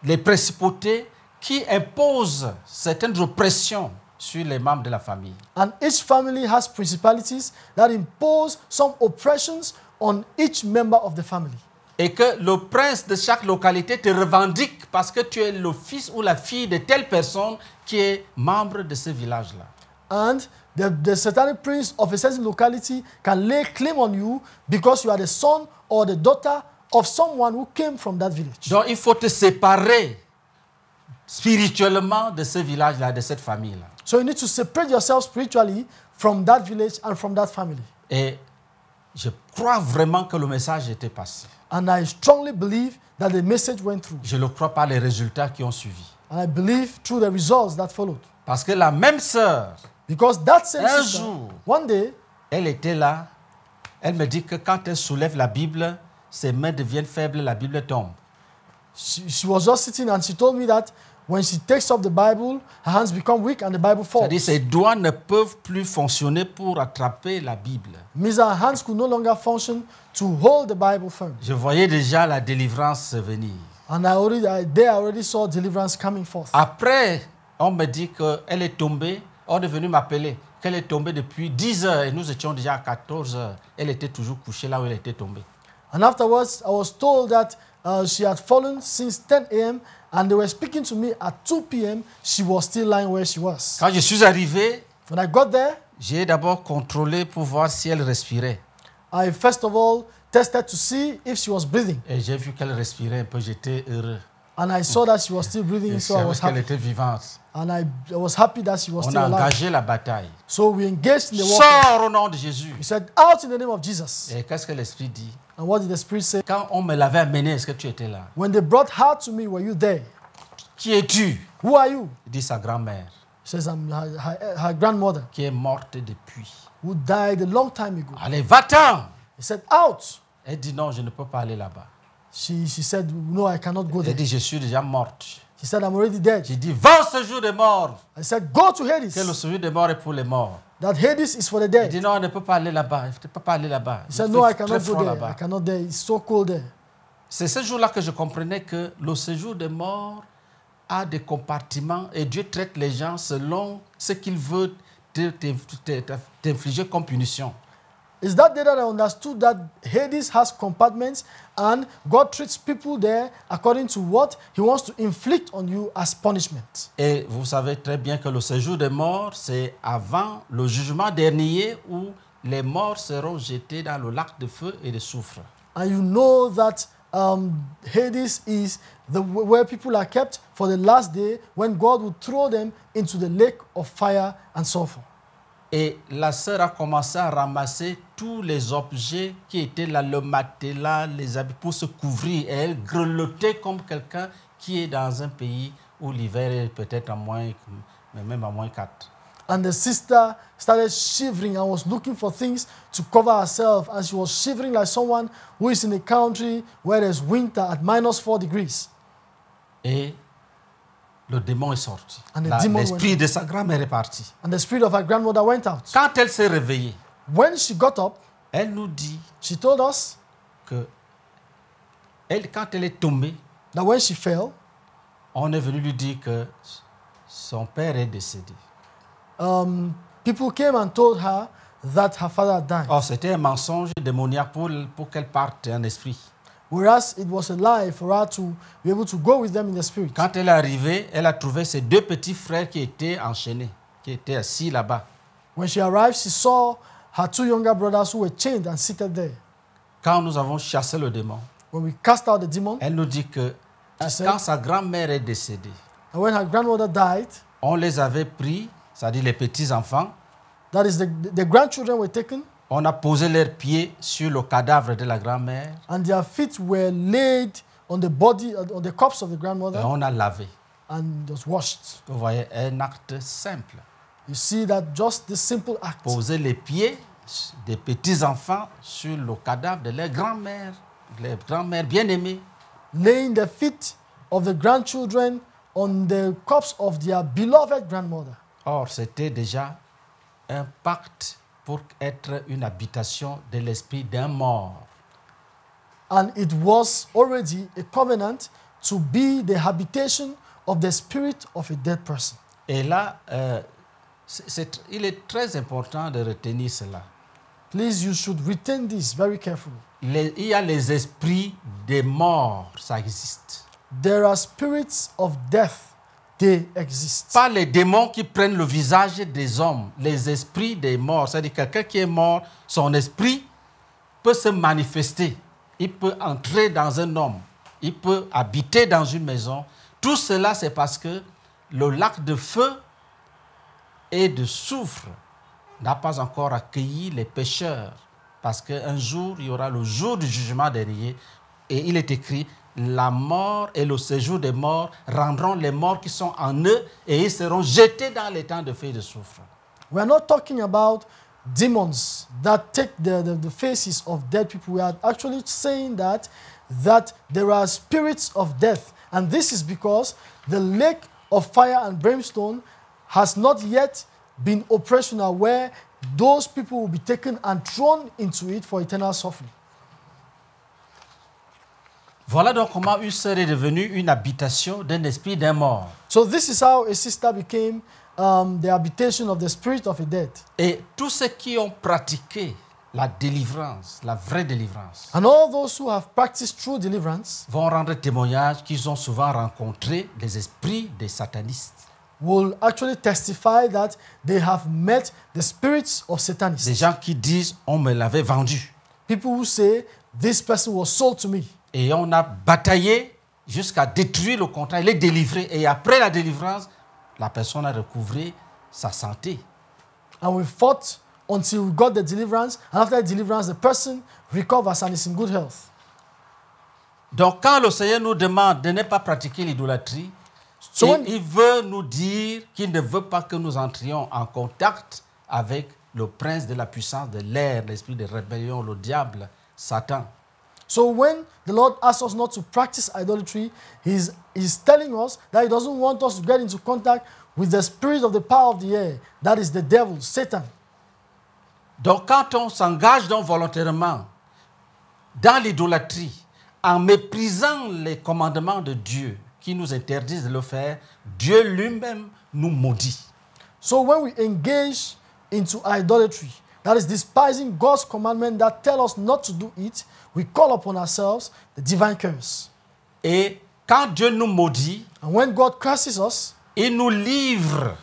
les principautés qui imposent certaines oppressions sur les membres de la famille. And each family has principalities that impose some oppressions on each member of the family. Et que le prince de chaque localité te revendique parce que tu es le fils ou la fille de telle personne qui est membre de ce village-là. And the certain prince of a certain locality can lay claim on you because you are the son or the daughter of someone who came from that village. Donc il faut te séparer spirituellement de ce village-là, de cette famille-là. So you need to separate yourself spiritually from that village and from that family. Et je crois vraiment que le message était passé. And I strongly believe that the message went through. Je le crois par les résultats qui ont suivi. And I believe through the results that followed. Parce que la même sœur, un jour, one day, elle était là, elle me dit que quand elle soulève la Bible, ses mains deviennent faibles, la Bible tombe. She was just sitting and she told me that when she takes up the Bible, her hands become weak and the Bible falls. C'est-à-dire ses doigts ne peuvent plus fonctionner pour attraper la Bible. Means her hands could no longer function to hold the Bible firm. Je voyais déjà la délivrance venir. And I already saw deliverance coming forth. Après, on me dit qu'elle est tombée. On est venu m'appeler qu'elle est tombée depuis 10 heures et nous étions déjà à 14 heures. Elle était toujours couchée là où elle était tombée. And afterwards, I was told that she had fallen since 10 a.m. and they were speaking to me at 2 p.m. She was still lying where she was. Quand je suis arrivé, when I got there, j'ai d'abord contrôlé pour voir si elle respirait. I first of all tested to see if she was breathing. Et j'ai vu qu'elle respirait un peu. J'étais heureux. And I saw that she was still breathing, so I was happy. And I was happy that she was still alive. On a engagé la bataille. So we engaged in the war. Sors au nom de Jésus. He said, out in the name of Jesus. Et qu'est-ce que l'esprit dit? And what did the spirit say? Quand on me l'avait amené, est-ce que tu étais là? When they brought her to me, were you there? Qui es-tu? Who are you? Dit sa grand-mère. Says her grandmother. Qui est morte depuis. Who died a long time ago. Allez, va-t'en. He said, out. Elle dit non, je ne peux pas aller là-bas. She said, no, I cannot go there. Elle dit, je suis déjà morte. She said, I'm already dead. J'ai dit, va au séjour des morts. I said, go to Hades. Que le séjour des morts est pour les morts. That Hades is for the dead. Elle dit, non, on ne peut pas aller là-bas. Je ne peux pas aller là-bas. He said, no, I cannot go there. I cannot there. It's so cold there. C'est ce jour-là que je comprenais que le séjour des morts a des compartiments et Dieu traite les gens selon ce qu'il veut t'infliger comme punition. It's that day that I understood that Hades has compartments and God treats people there according to what he wants to inflict on you as punishment. Et vous savez très bien que le séjour des morts, c'est avant le jugement dernier où les morts seront jetés dans le lac de feu et de soufre. And you know that Hades is where people are kept for the last day when God will throw them into the lake of fire and sulfur. Et la sœur a commencé à ramasser tous les objets qui étaient là, le matelas, les habits, pour se couvrir. Et elle grelottait comme quelqu'un qui est dans un pays où l'hiver est peut-être à moins, même à moins 4. And the sister started shivering and was looking for things to cover herself. And she was shivering like someone who is in a country where there's winter at -4 degrees. Et le démon est sorti. L'esprit de sa grand-mère est parti. And the spirit of her grandmother went out. Quand elle s'est réveillée, when she got up, elle nous dit, she told us, que elle, quand elle est tombée, that when she fell, on est venu lui dire que son père est décédé. People came and told her that her father had died. Oh, c'était un mensonge démoniaque pour qu'elle parte en esprit. Whereas it was a lie for her to be able to go with them in the spirit. Quand elle est arrivée, elle a trouvé ses deux petits frères qui étaient enchaînés, qui étaient assis là-bas. When she arrived, she saw her two younger brothers who were chained and seated there. Quand nous avons chassé le démon, when we cast out the demon, elle nous dit que quand sa grand-mère est décédée, and when her grandmother died, on les avait pris, c'est-à-dire les petits enfants. That is, the grandchildren were taken. On a posé leurs pieds sur le cadavre de la grand-mère. And their feet were laid on the body, on the corpse of the grandmother. Et on a lavé. And it was washed. Vous voyez, un acte simple. You see that just this simple act. Poser les pieds des petits enfants sur le cadavre de leur grand-mère. les grands-mères bien-aimées, laying the feet of the grandchildren on the corpse of their beloved grandmother. Or, c'était déjà un pacte pour être une habitation de l'esprit d'un mort. And it was already a covenant to be the habitation of the spirit of a dead person. Et là, il est très important de retenir cela. Please, you should retain this very carefully. Il y a les esprits des morts, ça existe. There are spirits of death, they exist. Pas les démons qui prennent le visage des hommes, les esprits des morts. C'est-à-dire quelqu'un qui est mort, son esprit peut se manifester. Il peut entrer dans un homme, il peut habiter dans une maison. Tout cela, c'est parce que le lac de feu et de soufre n'a pas encore accueilli les pécheurs. Parce qu'un jour, il y aura le jour du jugement dernier. Et il est écrit, la mort et le séjour des morts rendront les morts qui sont en eux et ils seront jetés dans les temps de feu et de soufre. We are not talking about demons that take the faces of dead people. We are actually saying that there are spirits of death. And this is because the lake of fire and brimstone has not yet been operational where those people will be taken and thrown into it for eternal suffering. Voilà donc comment une sœur est devenue une habitation d'un esprit d'un mort. So this is how a sister became the habitation of the spirit of a dead. Et tous ceux qui ont pratiqué la délivrance, la vraie délivrance, and all those who have practiced true deliverance, vont rendre témoignage qu'ils ont souvent rencontré les esprits des satanistes. Will actually testify that they have met the spirits of Satanists. Des gens qui disent, on me l'avait vendu. People who say, this person was sold to me. Et on a bataillé jusqu'à détruire le contrat, il est délivré. Et après la délivrance, la personne a recouvré sa santé. And we fought until we got the deliverance. And after the deliverance, the person recovers and is in good health. Donc quand le Seigneur nous demande de ne pas pratiquer l'idolâtrie, il veut nous dire qu'il ne veut pas que nous entrions en contact avec le prince de la puissance de l'air, l'esprit de rébellion, le diable, Satan. So when the Lord asks us not to practice idolatry, he's telling us that he doesn't want us to get into contact with the spirit of the power of the air, that is the devil, Satan. Donc quand on s'engage donc volontairement dans l'idolâtrie, en méprisant les commandements de Dieu, qui nous interdisent de le faire, Dieu lui-même nous maudit. So when we engage into idolatry, that is despising God's commandment that tell us not to do it, we call upon ourselves the divine curse. Et quand Dieu nous maudit, and when God curses us, il nous livre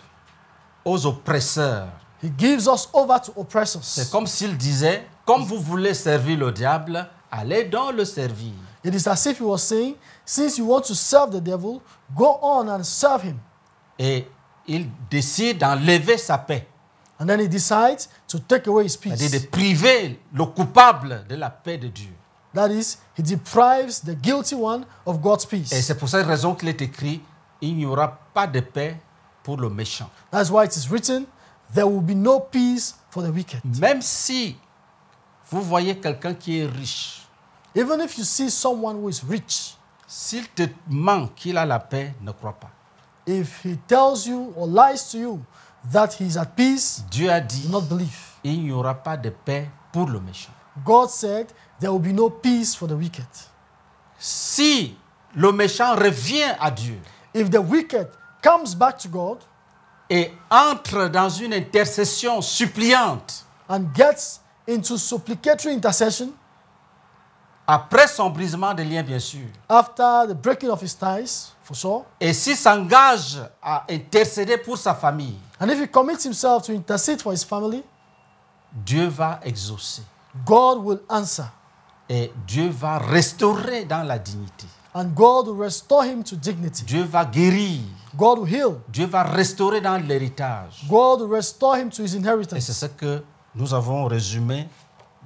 aux oppresseurs. He gives us over to oppressors. C'est comme s'il disait, comme vous voulez servir le diable, allez donc le servir. It is as if he was saying, since you want to serve the devil, go on and serve him. Et il décide d'enlever sa paix. And then he decides to take away his peace. C'est-à-dire de priver le coupable de la paix de Dieu. That is, he deprives the guilty one of God's peace. Et c'est pour cette raison qu'il est écrit, il n'y aura pas de paix pour le méchant. That's why it is written, there will be no peace for the wicked. Même si vous voyez quelqu'un qui est riche, even if you see someone who is rich, s'il te ment qu'il a la paix, ne crois pas. If he tells you or lies to you that he is at peace, Dieu a dit, do not believe. Il n'y aura pas de paix pour le méchant. God said, there will be no peace for the wicked. Si le méchant revient à Dieu, if the wicked comes back to God, et entre dans une intercession suppliante, and gets into supplicatory intercession, après son brisement des liens, bien sûr. After the breaking of his ties, for sure. Et s'il s'engage à intercéder pour sa famille, and if he commits himself to intercede for his family, Dieu va exaucer. God will answer. Et Dieu va restaurer dans la dignité. And God will restore him to dignity. Dieu va guérir. God will heal. Dieu va restaurer dans l'héritage. God will restore him to his inheritance. Et c'est ce que nous avons résumé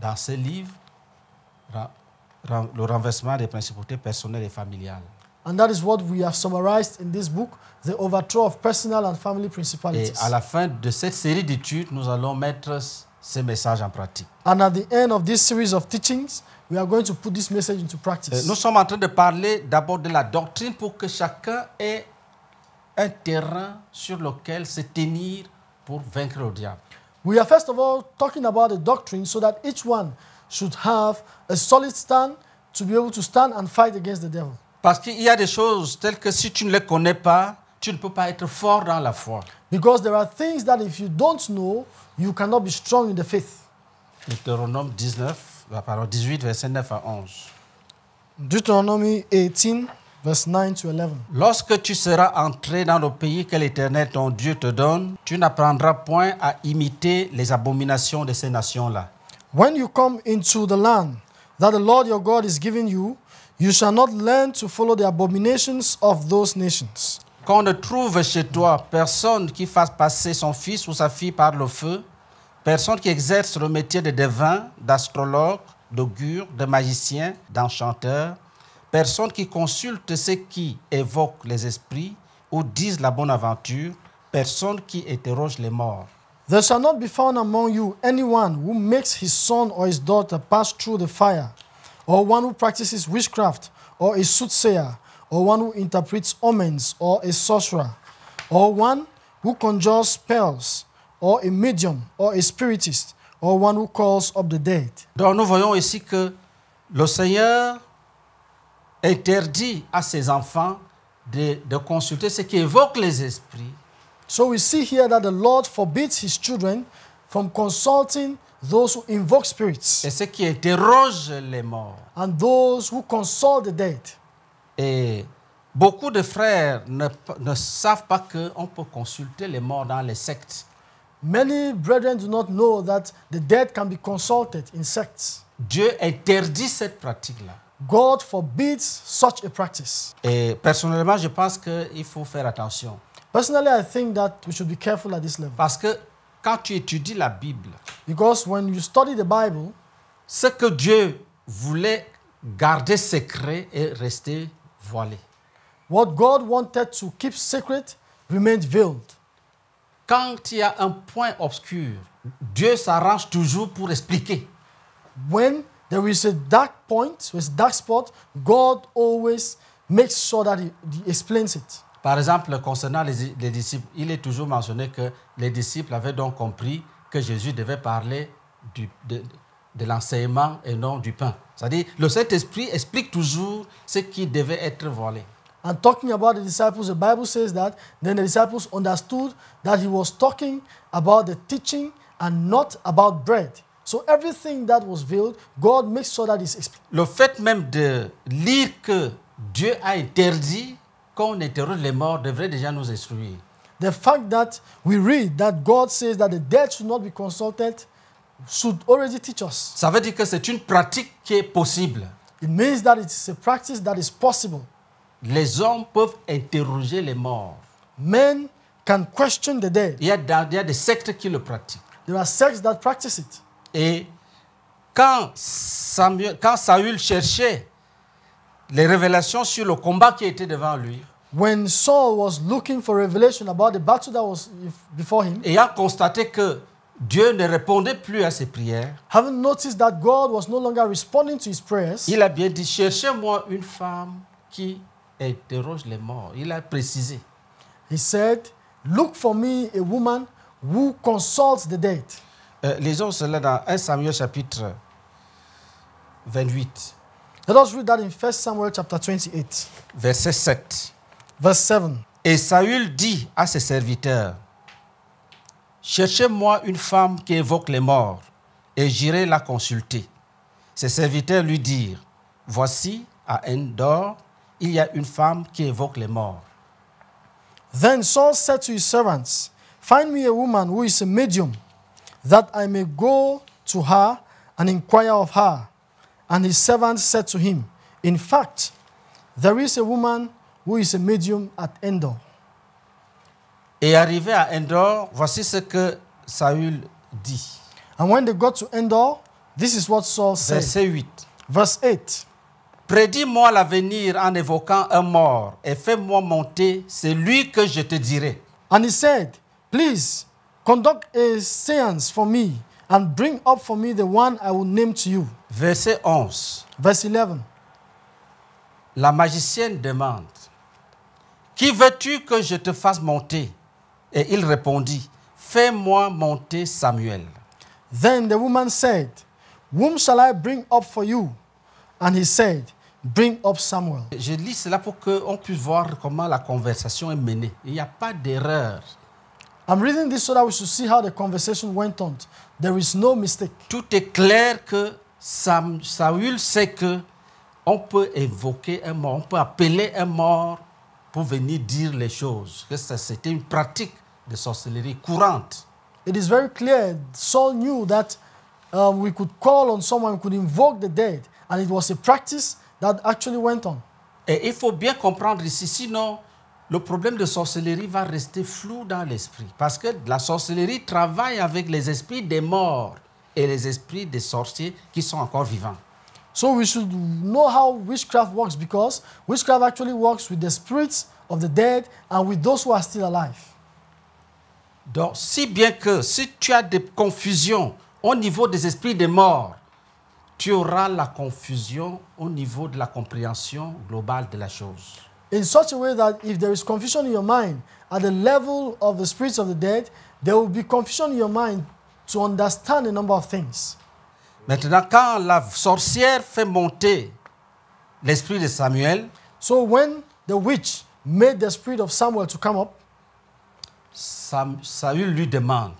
dans ce livre, le renversement des principautés personnelles et familiales. And that is what we have summarized in this book, the overthrow of personal and family principalities. Et à la fin de cette série d'études, nous allons mettre ce message en pratique. And at the end of this series of teachings, we are going to put this message into practice. Nous sommes en train de parler d'abord de la doctrine pour que chacun ait un terrain sur lequel se tenir pour vaincre le diable. We are first of all talking about the doctrine so that each one should have a solid stand to be able to stand and fight against the devil. Parce qu'il y a des choses telles que si tu ne les connais pas, tu ne peux pas être fort dans la foi. Because there are things that if you don't know, you cannot be strong in the faith. Deutéronome 18, verset 9 à 11. Deutéronomie 18, verset 9 to 11. Lorsque tu seras entré dans le pays que l'Éternel ton Dieu te donne, tu n'apprendras point à imiter les abominations de ces nations-là. When you come into the land that the Lord your God is giving you, you shall not learn to follow the abominations of those nations. Qu'on ne trouve chez toi personne qui fasse passer son fils ou sa fille par le feu, personne qui exerce le métier de devin, d'astrologue, d'augure, de magicien, d'enchanteur, personne qui consulte ceux qui évoquent les esprits ou disent la bonne aventure, personne qui interroge les morts. There shall not be found among you anyone who makes his son or his daughter pass through the fire, or one who practices witchcraft, or a soothsayer, or one who interprets omens, or a sorcerer, or one who conjures spells, or a medium, or a spiritist, or one who calls up the dead. Donc nous voyons ici que le Seigneur interdit à ses enfants de consulter ce qui évoque les esprits. So we see here that the Lord forbids his children from consulting those who invoke spirits. Et ceux qui interrogent les morts. And those who consult the dead. Et beaucoup de frères ne savent pas qu'on peut consulter les morts dans les sectes. Many brethren do not know that the dead can be consulted in sects. Dieu interdit cette pratique-là. God forbids such a practice. Et personnellement, je pense qu'il faut faire attention. Personally, I think that we should be careful at this level. Parce que quand tu étudies la Bible, because when you study the Bible, ce que Dieu voulait garder secret et rester voilé. What God wanted to keep secret remained veiled. Quand il y a un point obscur, Dieu s'arrange toujours pour expliquer. When there is a dark point, a dark spot, God always makes sure that he explains it. Par exemple, concernant les disciples, il est toujours mentionné que les disciples avaient donc compris que Jésus devait parler de l'enseignement et non du pain. C'est-à-dire, le Saint-Esprit explique toujours ce qui devait être voilé. And talking about the disciples, the Bible says that then the disciples understood that he was talking about the teaching and not about bread. So everything that was veiled, God makes sure that it's explained. Le fait même de lire que Dieu a interdit qu'on interroge les morts devrait déjà nous instruire. The fact that we read that God says that the dead should not be consulted should already teach us. Ça veut dire que c'est une pratique qui est possible. It means that it's a practice that is possible. Les hommes peuvent interroger les morts. Men can question the dead. Il y a des sectes qui le pratiquent. There are sects that practice it. Et quand Saül cherchait les révélations sur le combat qui était devant lui, when Saul was looking for revelation about the battle that was before him, ayant constaté que Dieu ne répondait plus à ses prières, having noticed that God was no longer responding to his prayers, il a bien dit, cherchez-moi une femme qui interroge les morts. Il a précisé. He said, look for me a woman who consults the dead. Lisons cela dans 1 Samuel chapitre 28. Let us read that in 1 Samuel chapter 28. Verset 7. Verse 7. Et Saül dit à ses serviteurs, cherchez-moi une femme qui évoque les morts, et j'irai la consulter. Ses serviteurs lui dirent, voici à Endor, il y a une femme qui évoque les morts. Then Saul said to his servants, find me a woman who is a medium, that I may go to her and inquire of her. And his servants said to him, in fact, there is a woman who is a medium at Endor. Et arrivé à Endor, voici ce que Saül dit. And when they got to Endor, this is what Saul said. Verset 8. Verse 8. Prédis-moi l'avenir en évoquant un mort et fais-moi monter celui que je te dirai. And he said, please, conduct a séance for me and bring up for me the one I will name to you. Verset 11. Verse 11. La magicienne demande, « Qui veux-tu que je te fasse monter? » Et il répondit, « Fais-moi monter Samuel. » Then the woman said, « Whom shall I bring up for you? » And he said, « Bring up Samuel. » Je lis cela pour qu'on puisse voir comment la conversation est menée. Il n'y a pas d'erreur. I'm reading this so that we should see how the conversation went on. There is no mistake. Tout est clair que Saül sait que on peut évoquer un mort, on peut appeler un mort pour venir dire les choses. C'était une pratique de sorcellerie courante. It is very clear. Saul knew that we could call on someone, we could invoke the dead, and it was a practice that actually went on. Et il faut bien comprendre ici, sinon le problème de sorcellerie va rester flou dans l'esprit, parce que la sorcellerie travaille avec les esprits des morts et les esprits des sorciers qui sont encore vivants. So we should know how witchcraft works, because witchcraft actually works with the spirits of the dead and with those who are still alive. Donc, si bien que si tu as des confusions au niveau des esprits des morts, tu auras la confusion au niveau de la compréhension globale de la chose. In such a way that if there is confusion in your mind at the level of the spirits of the dead, there will be confusion in your mind to understand a number of things. Maintenant, quand la sorcière fait monter l'esprit de Samuel, so when the witch made the spirit of Samuel to come up, Saül lui demande,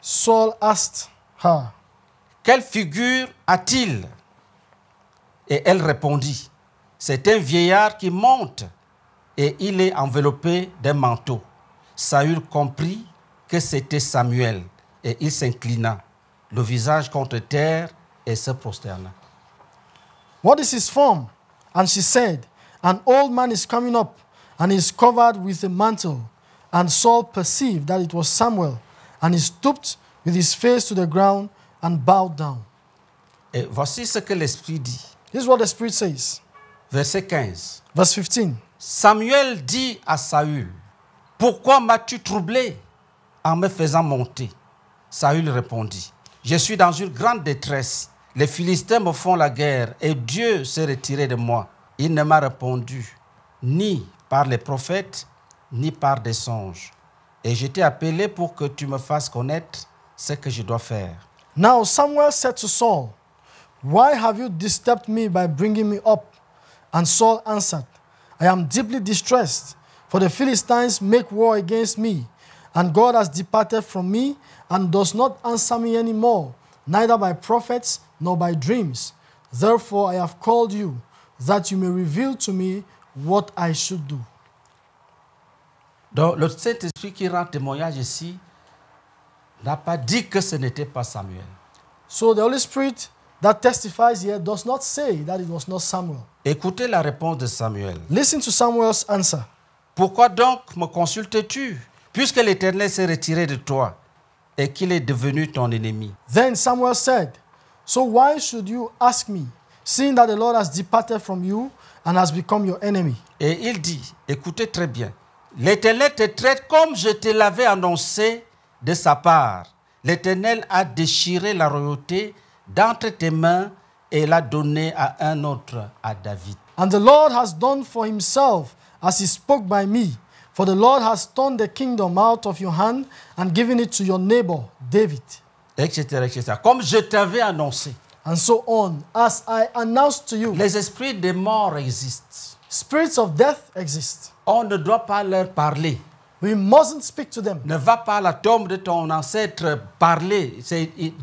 Saul asked her, quelle figure a-t-il? Et elle répondit, c'est un vieillard qui monte. Et il est enveloppé d'un manteau. Saül comprit que c'était Samuel, et il s'inclina, le visage contre terre, et se prosterna. What is his form? And she said, an old man is coming up, and is covered with a mantle. And Saul perceived that it was Samuel, and he stooped with his face to the ground and bowed down. Et voici ce que l'esprit dit. This is what the spirit says. Verset 15. Verse 15. Samuel dit à Saül, « Pourquoi m'as-tu troublé en me faisant monter ?» Saül répondit, « Je suis dans une grande détresse. Les Philistins me font la guerre et Dieu s'est retiré de moi. Il ne m'a répondu ni par les prophètes, ni par des songes. Et je t'ai appelé pour que tu me fasses connaître ce que je dois faire. » Now Samuel said to Saul, « Why have you disturbed me by bringing me up? » And Saul answered, I am deeply distressed, for the Philistines make war against me, and God has departed from me and does not answer me anymore, neither by prophets nor by dreams. Therefore I have called you, that you may reveal to me what I should do. Donc, le Saint-Esprit qui rend témoignage ici n'a pas dit que ce n'était pas Samuel. So the Holy Spirit that testifies here does not say that it was not Samuel. Écoutez la réponse de Samuel. Listen to Samuel's answer. Pourquoi donc me consultes-tu, puisque l'Éternel s'est retiré de toi et qu'il est devenu ton ennemi? Then Samuel said, so why should you ask me, seeing that the Lord has departed from you and has become your enemy? Et il dit, écoutez très bien, l'Éternel te traite comme je te l'avais annoncé de sa part. L'Éternel a déchiré la royauté d'entre tes mains et l'a donné à un autre, à David. And the Lord has done for himself as he spoke by me. For the Lord has torn the kingdom out of your hand and given it to your neighbor, David. Etc, etc. Comme je t'avais annoncé. And so on, as I announced to you. Les esprits des morts existent. Spirits of death exist. On ne doit pas leur parler. We mustn't speak to them. Ne va pas à la tombe de ton ancêtre parler.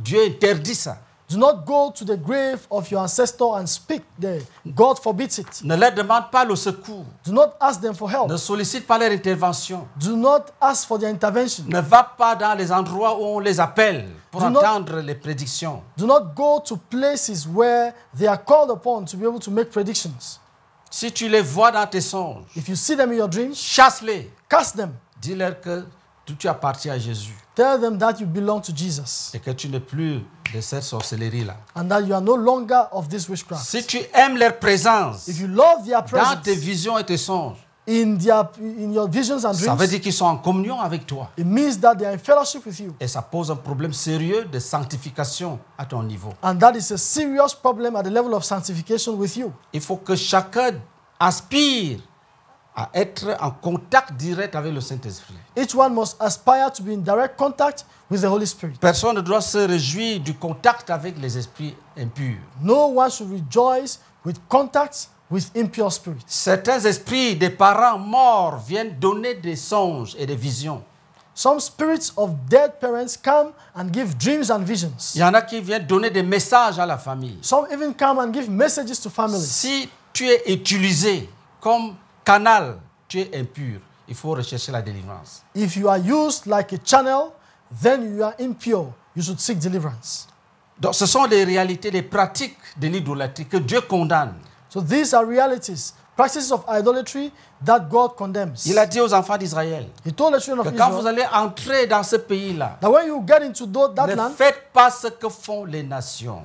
Dieu interdit ça. Do not go to the grave of your ancestor and speak there. God forbids it. Ne leur demande pas le secours. Do not ask them for help. Ne sollicite pas leur intervention. Do not ask for their intervention. Ne va pas dans les endroits où on les appelle pour entendre les prédictions. Do not go to places where they are called upon to be able to make predictions. Si tu les vois dans tes songes, if you see them in your dreams, chasse-les. Cast them. Dis-leur que tu appartiens à Jésus. Tell them that you belong to Jesus. Et que tu n'es plus de cette sorcellerie-là. And that you are no longer of this witchcraft. Si tu aimes leur présence, if you love their presence, dans tes visions et tes songes, in your visions and dreams. Ça veut dire qu'ils sont en communion avec toi. It means that they are in fellowship with you. Et ça pose un problème sérieux de sanctification à ton niveau. And that is a serious problem at the level of sanctification with you. Il faut que chacun aspire à être en contact direct avec le Saint-Esprit. Each one must aspire to be in direct contact with the Holy Spirit. Personne ne doit se réjouir du contact avec les esprits impurs. No one should rejoice with contact with impure spirits. Certains esprits des parents morts viennent donner des songes et des visions. Some spirits of dead parents come and give dreams and visions. Il y en a qui viennent donner des messages à la famille. Some even come and give messages to families. Si tu es utilisé comme canal, tu es impur. Il faut rechercher la délivrance. If you are used like a channel, then you are impure. You should seek deliverance. Donc ce sont des réalités, des pratiques de l'idolâtrie que Dieu condamne. So these are realities, practices of idolatry that God condemns. Il a dit aux enfants d'Israël que quand vous allez entrer dans ce pays-là, ne faites pas ce que font les nations.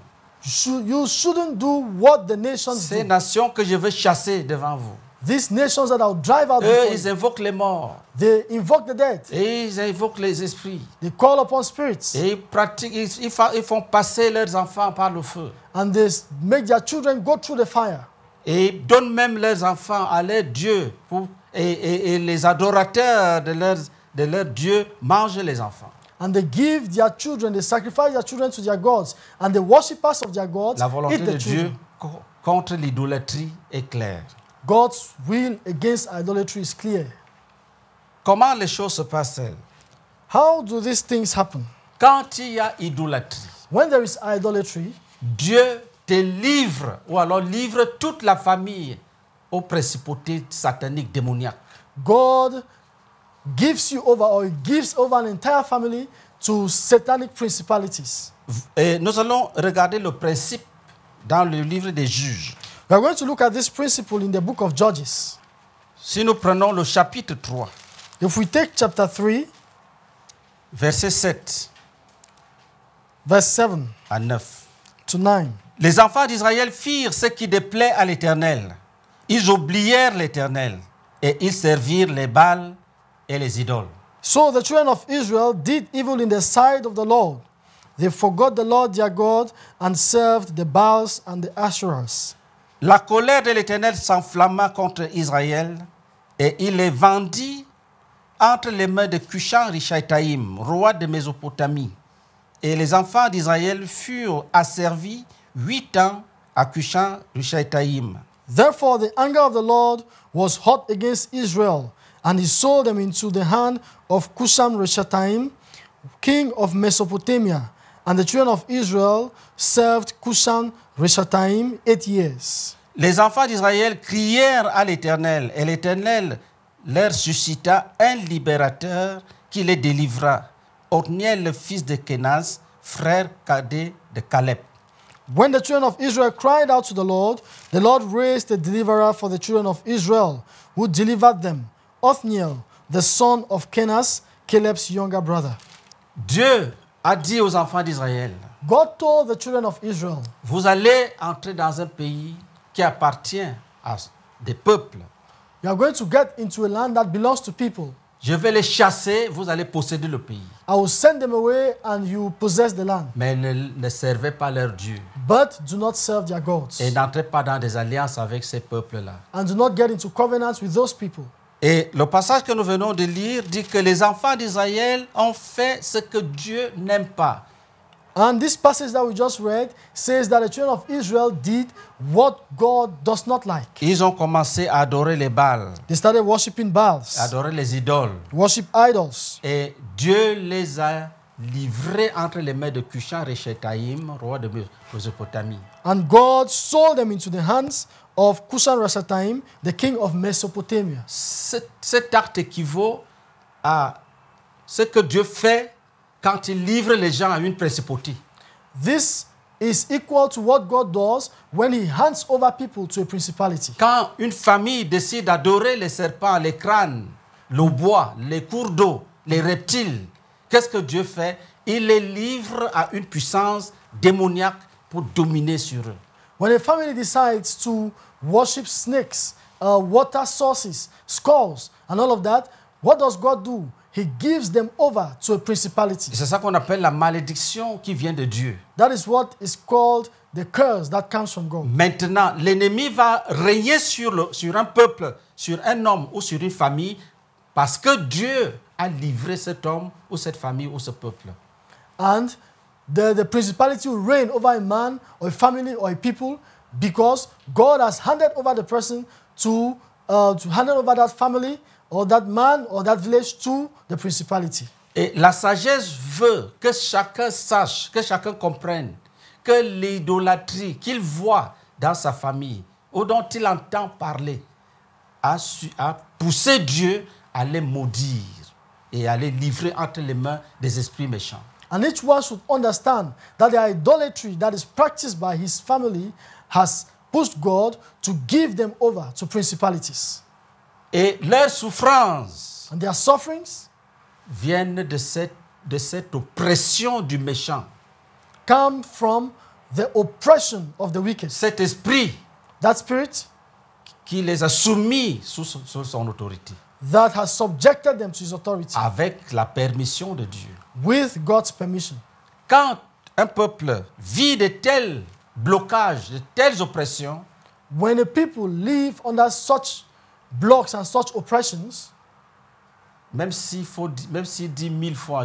You shouldn't do what the nations do. Ces nations que je veux chasser devant vous. These nations that I'll drive out. Eux, ils invoquent les morts. They invoke the dead. Et ils invoquent les esprits. They call upon spirits. Et ils pratiquent, ils font passer leurs enfants par le feu. And they make their children go through the fire. Et ils donnent même leurs enfants à leurs dieux pour, et les adorateurs de leurs dieux mangent les enfants. And they give their children, they sacrifice their children to their gods, and the worshippers of their gods. La volonté de Dieu contre l'idolâtrie est claire. God's will against idolatry is clear. Comment les choses se passent-elles? How do these things happen? Quand il y a idolâtrie, when there is idolatry, Dieu délivre ou alors livre toute la famille aux principautés sataniques démoniaques. God gives you over or gives over an entire family to satanic principalities. Et nous allons regarder le principe dans le livre des Juges. We are going to look at this principle in the book of Judges. Si nous prenons le chapitre 3, if we take chapter 3, verset 7, verse 7 à 9, to 9. Les enfants d'Israël firent ce qui déplaît à l'Éternel. Ils oublièrent l'Éternel et ils servirent les Baals et les idoles. So the children of Israel did evil in the sight of the Lord. They forgot the Lord their God and served the Baals and the Asherahs. La colère de l'Éternel s'enflamma contre Israël et il les vendit entre les mains de Cushan-Rishathaim, roi de Mésopotamie. Et les enfants d'Israël furent asservis 8 ans à Cushan-Rishathaim. Therefore the anger of the Lord was hot against Israel, and he sold them into the hand of Cushan-Rishathaim, king of Mesopotamia. And the children of Israel served Cushan-Rishathaim 8 years. Les enfants d'Israël crièrent à l'Éternel, et l'Éternel leur suscita un libérateur qui les délivra, Othniel, le fils de Kenaz, frère cadet de Caleb. When the children of Israel cried out to the Lord raised a deliverer for the children of Israel, who delivered them, Othniel, the son of Kenaz, Caleb's younger brother. Dieu a dit aux enfants d'Israël, vous allez entrer dans un pays qui appartient à des peuples. You are going to get into a land that belongs to people. Je vais les chasser, vous allez posséder le pays. I will send them away and you possess the land. Mais ne servez pas leurs dieux. But do not serve their gods. Et n'entrez pas dans des alliances avec ces peuples-là. And do not get into covenants with those people. Et le passage que nous venons de lire dit que les enfants d'Israël ont fait ce que Dieu n'aime pas. And this passage that we just read says that the children of Israel did what God does not like. Ils ont commencé à adorer les Baals. They started worshiping Baals. Adorer les idoles. Worship idols. Et Dieu les a livrés entre les mains de Cushan-Rishathaim, roi de Mésopotamie. And God sold them into the hands of Cushan-Rishathaim, the king of Mesopotamia. Cet acte équivaut à ce que Dieu fait quand il livre les gens à une principauté. This is equal to what God does when he hands over people to a principality. Quand une famille décide d'adorer les serpents, les crânes, le bois, les cours d'eau, les reptiles, qu'est-ce que Dieu fait? Il les livre à une puissance démoniaque pour dominer sur eux. When a family decides to worship snakes, water sources, skulls, and all of that, what does God do? He gives them over to a principality. C'est ça qu'on appelle la malédiction qui vient de Dieu. That is what is called the curse that comes from God. Maintenant, l'ennemi va régner sur un peuple, sur un homme ou sur une famille, parce que Dieu a livré cet homme ou cette famille ou ce peuple. And the principality will reign over a man or a family or a people because God has handed over the person to handed over that family or that man or that village to the principality. Et la sagesse veut que chacun sache, que chacun comprenne que l'idolâtrie qu'il voit dans sa famille ou dont il entend parler a poussé Dieu à les maudire et à les livrer entre les mains des esprits méchants. And each one should understand that the idolatry that is practiced by his family has pushed God to give them over to principalities. Et leurs souffrances and their sufferings viennent de cette oppression du méchant. Come from the oppression of the wicked. Cet esprit, that spirit, qui les a soumis sous son autorité. That has subjected them to his authority. Avec la permission de Dieu. With God's permission. Quand un peuple vit de tels blocages, de telles oppressions, when the people live under such blocks and such oppressions, même s'il dit 1000 fois,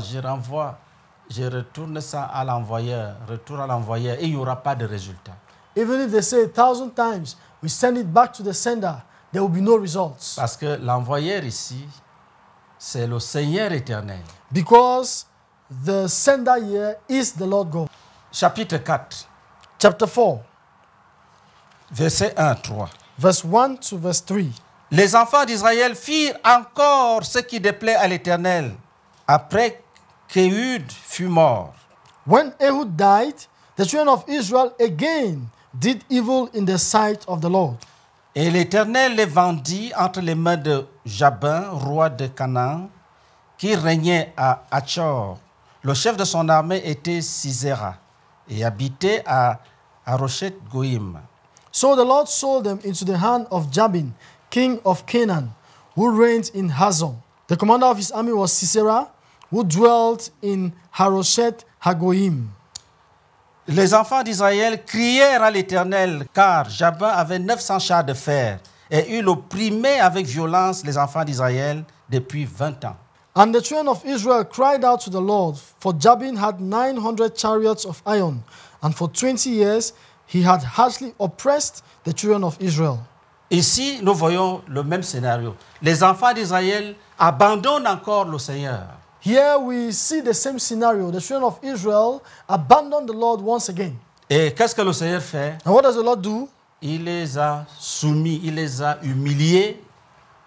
je retourne ça à l'envoyeur, retour à l'envoyeur, et il n'y aura pas de résultat. Even if they say 1000 times, we send it back to the sender, there will be no results. Parce que l'envoyeur ici, c'est le Seigneur éternel. Because the sender here is the Lord God. Chapitre 4. Chapter 4. Verset 1, 3. Verse 1 to verse 3. Les enfants d'Israël firent encore ce qui déplaît à l'Éternel après qu'Éhud fut mort. When Ehud died, the children of Israel again did evil in the sight of the Lord. Et l'Éternel les vendit entre les mains de Jabin, roi de Canaan, qui régnait à Hachor. Le chef de son armée était Sisera et habitait à Harosheth Hagoim. So the Lord sold them into the hand of Jabin, king of Canaan, who reigned in Hazor. The commander of his army was Sisera, who dwelt in Harosheth Hagoim. Les enfants d'Israël crièrent à l'Éternel, car Jabin avait 900 chars de fer et il opprimait avec violence les enfants d'Israël depuis 20 ans. And the children of Israel cried out to the Lord, for Jabin had 900 chariots of iron, and for 20 years he had harshly oppressed the children of Israel. Ici, nous voyons le même scénario. Les enfants d'Israël abandonnent encore le Seigneur. Here we see the same scenario. The children of Israel abandon the Lord once again. Et qu'est-ce que le Seigneur fait? And what does the Lord do? Il les a soumis, il les a humiliés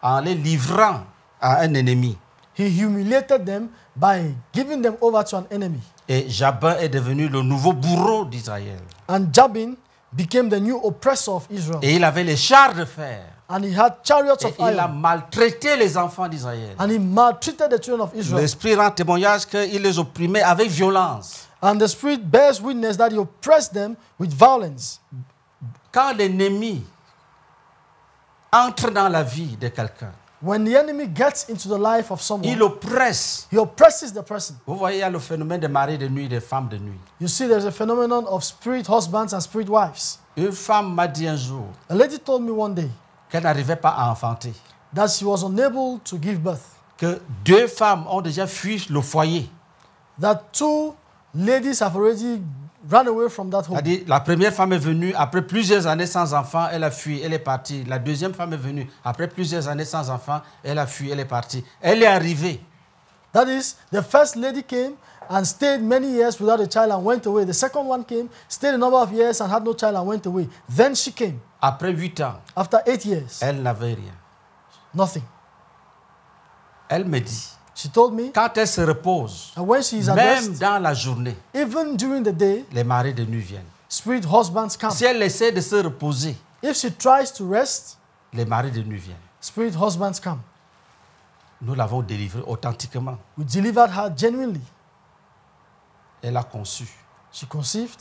en les livrant à un ennemi. He humiliated them by giving them over to an enemy. Et Jabin est devenu le nouveau bourreau d'Israël. And Jabin became the new oppressor of Israel. Et il avait les chars de fer. And he had chariots of iron. Il a maltraité les enfants d'Israël. And he maltreated the children of Israel. L'esprit rend témoignage qu'il les opprimait avec violence. And the spirit bears witness that he oppressed them with violence. Quand l'ennemi entre dans la vie de quelqu'un, when the enemy gets into the life of someone, il oppresse. He oppresses the person. Vous voyez, il y a le phénomène des maris de nuit, des femmes de nuit. You see, there's a phenomenon of spirit husbands and spirit wives. Une femme m'a dit un jour, a lady told me one day, qu'elle n'arrivait pas à enfanter. That she was unable to give birth. Que 2 femmes ont déjà fui le foyer. That 2 ladies have already run away from that home. La première femme est venue après plusieurs années sans enfant, elle a fui, elle est partie. La deuxième femme est venue après plusieurs années sans enfant, elle a fui, elle est partie. Elle est arrivée. That is, the first lady came and stayed many years without a child and went away. The second one came, stayed a number of years and had no child and went away. Then she came. Après 8 ans, after 8 years, elle n'avait rien. Nothing. Elle me dit, she told me, quand elle se repose, and when she is même dans la journée, even during the day, les maris de nuit viennent. Spirit husbands come. Si elle essaie de se reposer, if she tries to rest, les maris de nuit viennent. Spirit husbands come. Nous l'avons délivrée authentiquement. We delivered her genuinely. Elle a conçu. She conceived.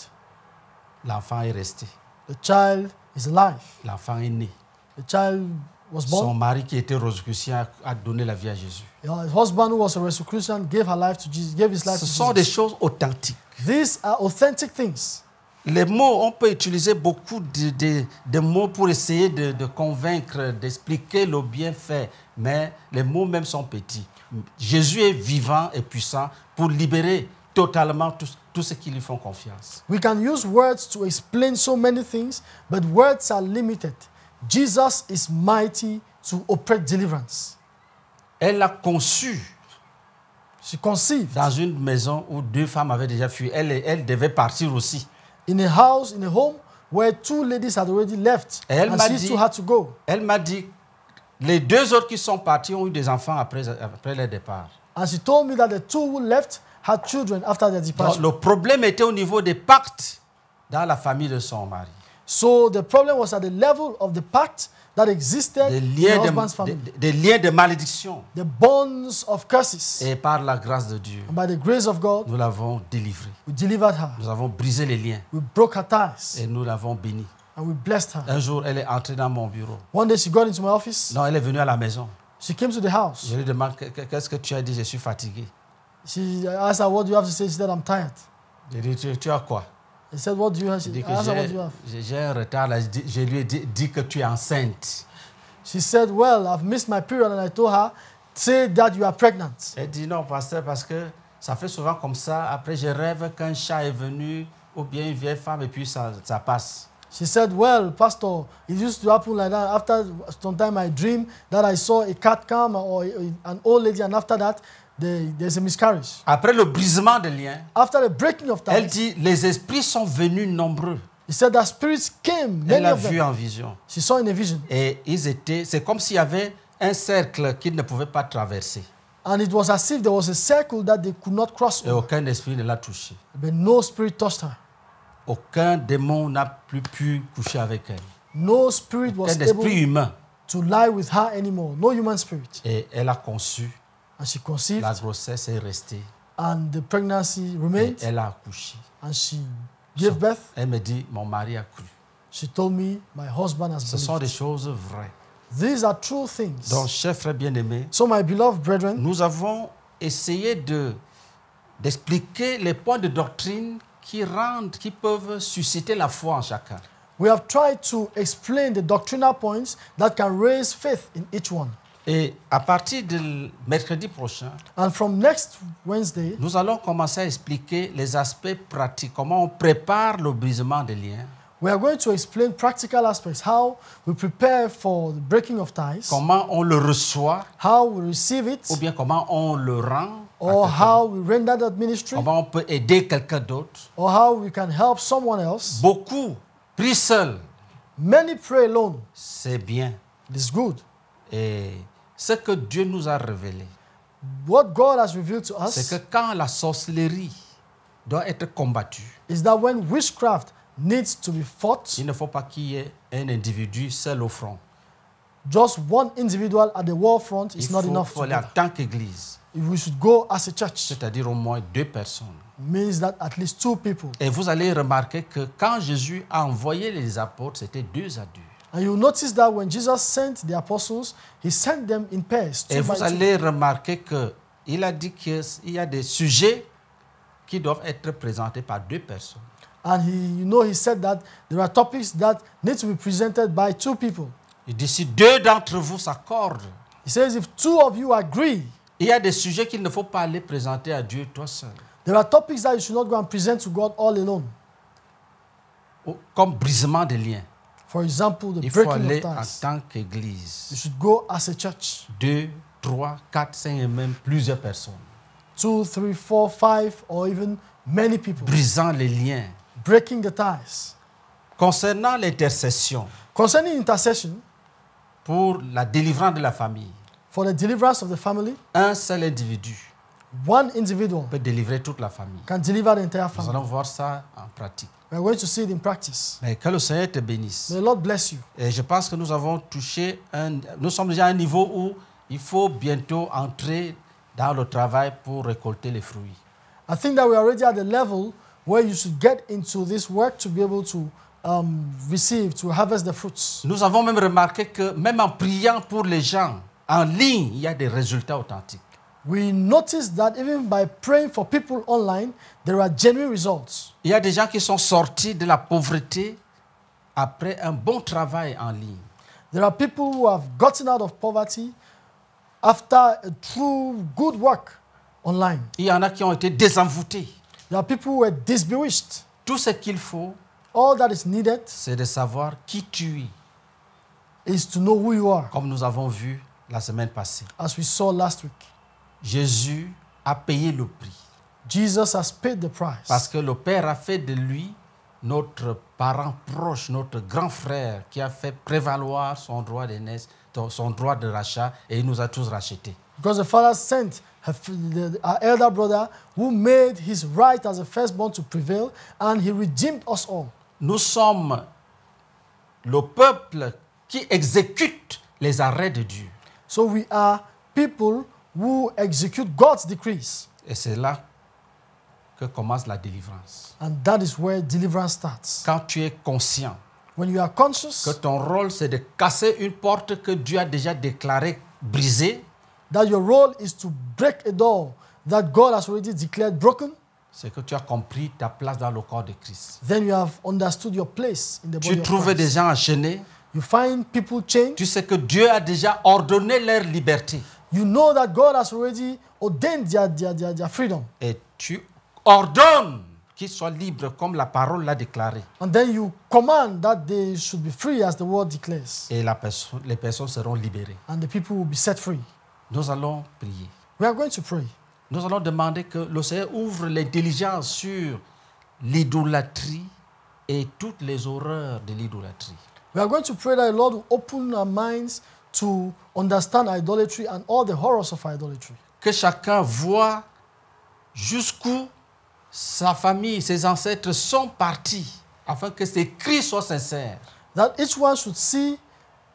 L'enfant est resté. The child is alive. L'enfant est né. The child was born. Son mari qui était rosicrucien a donné la vie à Jésus. Her husband who was a rosicrucian gave her life to Jesus, gave his life to Jesus. Ce sont des choses authentiques. These are authentic things. Les mots, on peut utiliser beaucoup de mots pour essayer de convaincre, d'expliquer le bienfait, mais les mots même sont petits. Jésus est vivant et puissant pour libérer totalement tout ce qui lui font confiance. We can use words to explain so many things, but words are limited. Jesus is mighty to operate deliverance. Elle a conçu. She conceived. Dans une maison où deux femmes avaient déjà fui, elle devait partir aussi. In a house, in a home where two ladies had already left, and she too had to go. Elle m'a dit, les deux autres qui sont partis ont eu des enfants après leur départ. And she told me that the two who left had children after their departure. Donc, le problème était au niveau des pactes dans la famille de son mari. So the problem was at the level of the pact that existed in her husband's family. Des liens de malédiction. The bonds of curses. Et par la grâce de Dieu, and by the grace of God, nous l'avons délivrée. We delivered her. Nous avons brisé les liens. We broke her ties. Et nous l'avons bénie. And we blessed her. Un jour, elle est entrée dans mon bureau. One day she got into my office. Non, elle est venue à la maison. She came to the house. Je lui demande, qu'est-ce que tu as dit? Je suis fatigué. She asked her, what do you have to say? She said, I'm tired. Je lui ai dit, tu as quoi? He said, what do you have? She asked, what do you have? J'ai un retard. Je lui ai dit que tu es enceinte. She said, well, I've missed my period, and I told her, say that you are pregnant. Elle dit non, pasteur, parce que ça fait souvent comme ça. Après, je rêve qu'un chat est venu ou bien une vieille femme, et puis ça passe. She said, well, pastor, it used to happen like that. After some time, I dream that I saw a cat come or an old lady, and after that, there's a miscarriage. Après le brisement des liens, after the breaking of ties, elle dit, les esprits sont venus nombreux. He said that spirits came, many of them. Elle l'a vu en vision. She saw in a vision. Et c'est comme s'il y avait un cercle qu'ils ne pouvaient pas traverser. And it was as if there was a circle that they could not cross. Et aucun esprit ne l'a touché. But no spirit touched her. Aucun démon n'a plus pu coucher avec elle. No spirit was able to lie with her anymore. No human spirit. Et elle a conçu. And she conceived. La grossesse est restée. And the pregnancy remained. Et elle a accouché. And she gave birth. Elle me dit, mon mari a cru. She told me, my husband has believed. Ce sont des choses vraies. These are true things. Donc, chers frères bien-aimés, so my beloved brethren, nous avons essayé d'expliquer les points de doctrine qui peuvent susciter la foi en chacun. We have tried to explain the doctrinal points that can raise faith in each one. Et à partir de mercredi prochain, and from next Wednesday, nous allons commencer à expliquer les aspects pratiques, comment on prépare le brisement des liens. We are going to explain practical aspects, how we prepare for the breaking of ties. Comment on le reçoit, how we receive it, ou bien comment on le rend, or how we render that ministry. Comment on peut aider quelqu'un d'autre, or how we can help someone else. Beaucoup prient seul. Many pray alone. C'est bien. It's good. Et ce que Dieu nous a révélé, c'est que quand la sorcellerie doit être combattue, is that when witchcraft needs to be fought, il ne faut pas qu'il y ait un individu seul au front. Just one individual at the war front is not enough. Il faut aller en tant qu'église. We should go as a church. C'est-à-dire au moins deux personnes. Means that at least two people. Et vous allez remarquer que quand Jésus a envoyé les apôtres, c'était deux à deux. And you notice that when Jesus sent the apostles, he sent them in pairs. Et vous allez remarquer que il a dit qu'il y a des sujets qui doivent être présentés par deux personnes. And he, you know, he said that there are topics that need to be presented by two people. Il dit si deux d'entre vous s'accordent. He says if two of you agree. Il y a des sujets qu'il ne faut pas aller présenter à Dieu toi seul. There are topics that you should not go and present to God all alone. Comme brisement des liens. For example, the breaking of ties. En tant qu'église. You should go as a church. 2, 3, 4, 5 et même plusieurs personnes. 2, 3, 4, 5 or even many people. Brisant les liens. Breaking the ties. Concernant l'intercession. Concerning intercession. Pour la délivrance de la famille. For the deliverance of the family. Un seul individu. One individual. Peut délivrer toute la famille. Can deliver the entire family. Nous allons voir ça en pratique. We are going to see it in practice. Mais que le Seigneur te bénisse. May the Lord bless you. Et je pense que nous avons touché nous sommes déjà à un niveau où il faut bientôt entrer dans le travail pour récolter les fruits. I think that we are already at the level where you should get into this work to be able to received to harvest the fruits. Nous avons même remarqué que même en priant pour les gens en ligne, il y a des résultats authentiques. We noticed that even by praying for people online, there are genuine results. Il y a des gens qui sont sortis de la pauvreté après un bon travail en ligne. There are people who have gotten out of poverty after a true good work online. Il y en a qui ont été désenvoûtés. There are people who were disbewitched. Tout ce qu'il faut, all that is needed, c'est de savoir qui tu es. Is to know who you are. Comme nous avons vu la semaine passée. As we saw last week. Jésus a payé le prix. Jesus has paid the price. Parce que le Père a fait de lui notre parent proche, notre grand frère qui a fait prévaloir son droit d'aînesse, son droit de rachat, et il nous a tous rachetés. Because the Father sent our elder brother who made his right as a firstborn to prevail, and he redeemed us all. Nous sommes le peuple qui exécute les arrêts de Dieu. So we are people who execute God's decrees. Et c'est là que commence la délivrance. And that is where deliverance starts. Quand tu es conscient, when you are conscious, que ton rôle c'est de casser une porte que Dieu a déjà déclarée brisée, that your role is to break a door that God has already declared broken, c'est que tu as compris ta place dans le corps de Christ. Then you have understood your place in the body of Christ. Tu trouves des gens enchaînés. You find people chained. Tu sais que Dieu a déjà ordonné leur liberté. You know that God has already ordained their freedom. Et tu ordonne qu'ils soient libres comme la parole l'a déclaré. And then you command that they should be free as the word declares. Et les personnes seront libérées. And the people will be set free. Nous allons prier. We are going to pray. Nous allons demander que le Seigneur ouvre les diligences sur l'idolâtrie et toutes les horreurs de l'idolâtrie. We are going to pray that the Lord will open our minds to understand idolatry and all the horrors of idolatry. Que chacun voit jusqu'où sa famille, ses ancêtres sont partis, afin que ses cris soient sincères. That each one should see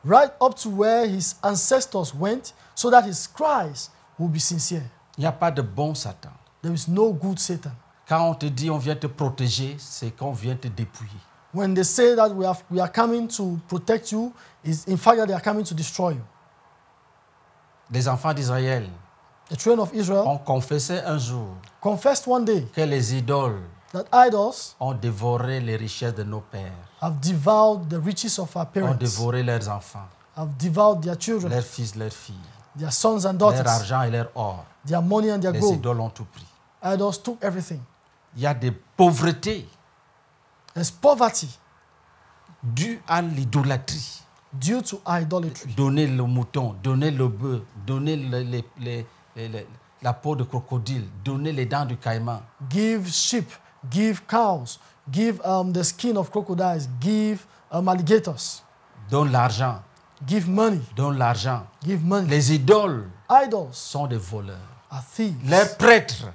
right up to where his ancestors went, so that his cries will be sincere. Il n'y a pas de bon Satan. There is no good Satan. Quand on te dit on vient te protéger, c'est qu'on vient te dépouiller. When they say that we are coming to protect you, is in fact that they are coming to destroy you. Les enfants d'Israël, the children of Israel, ont confessé un jour, confessed one day, que les idoles, that idols, ont dévoré les richesses de nos pères, have devoured the riches of our parents, ont dévoré leurs enfants, have devoured their children, leurs fils, leurs filles, their sons and daughters, leur argent et leur or, their money and their gold. Les idoles ont tout pris. Idols took everything. Il y a des pauvretés. There's poverty due à l'idolâtrie. Due to idolatry. Donner le mouton, donner le bœuf, donner la peau de crocodile, donner les dents du caïman. Give sheep, give cows, give the skin of crocodiles, give alligators. Donne l'argent. Give money. Donne l'argent. Give money. Les idoles, idols, sont des voleurs. Are thieves. Les prêtres,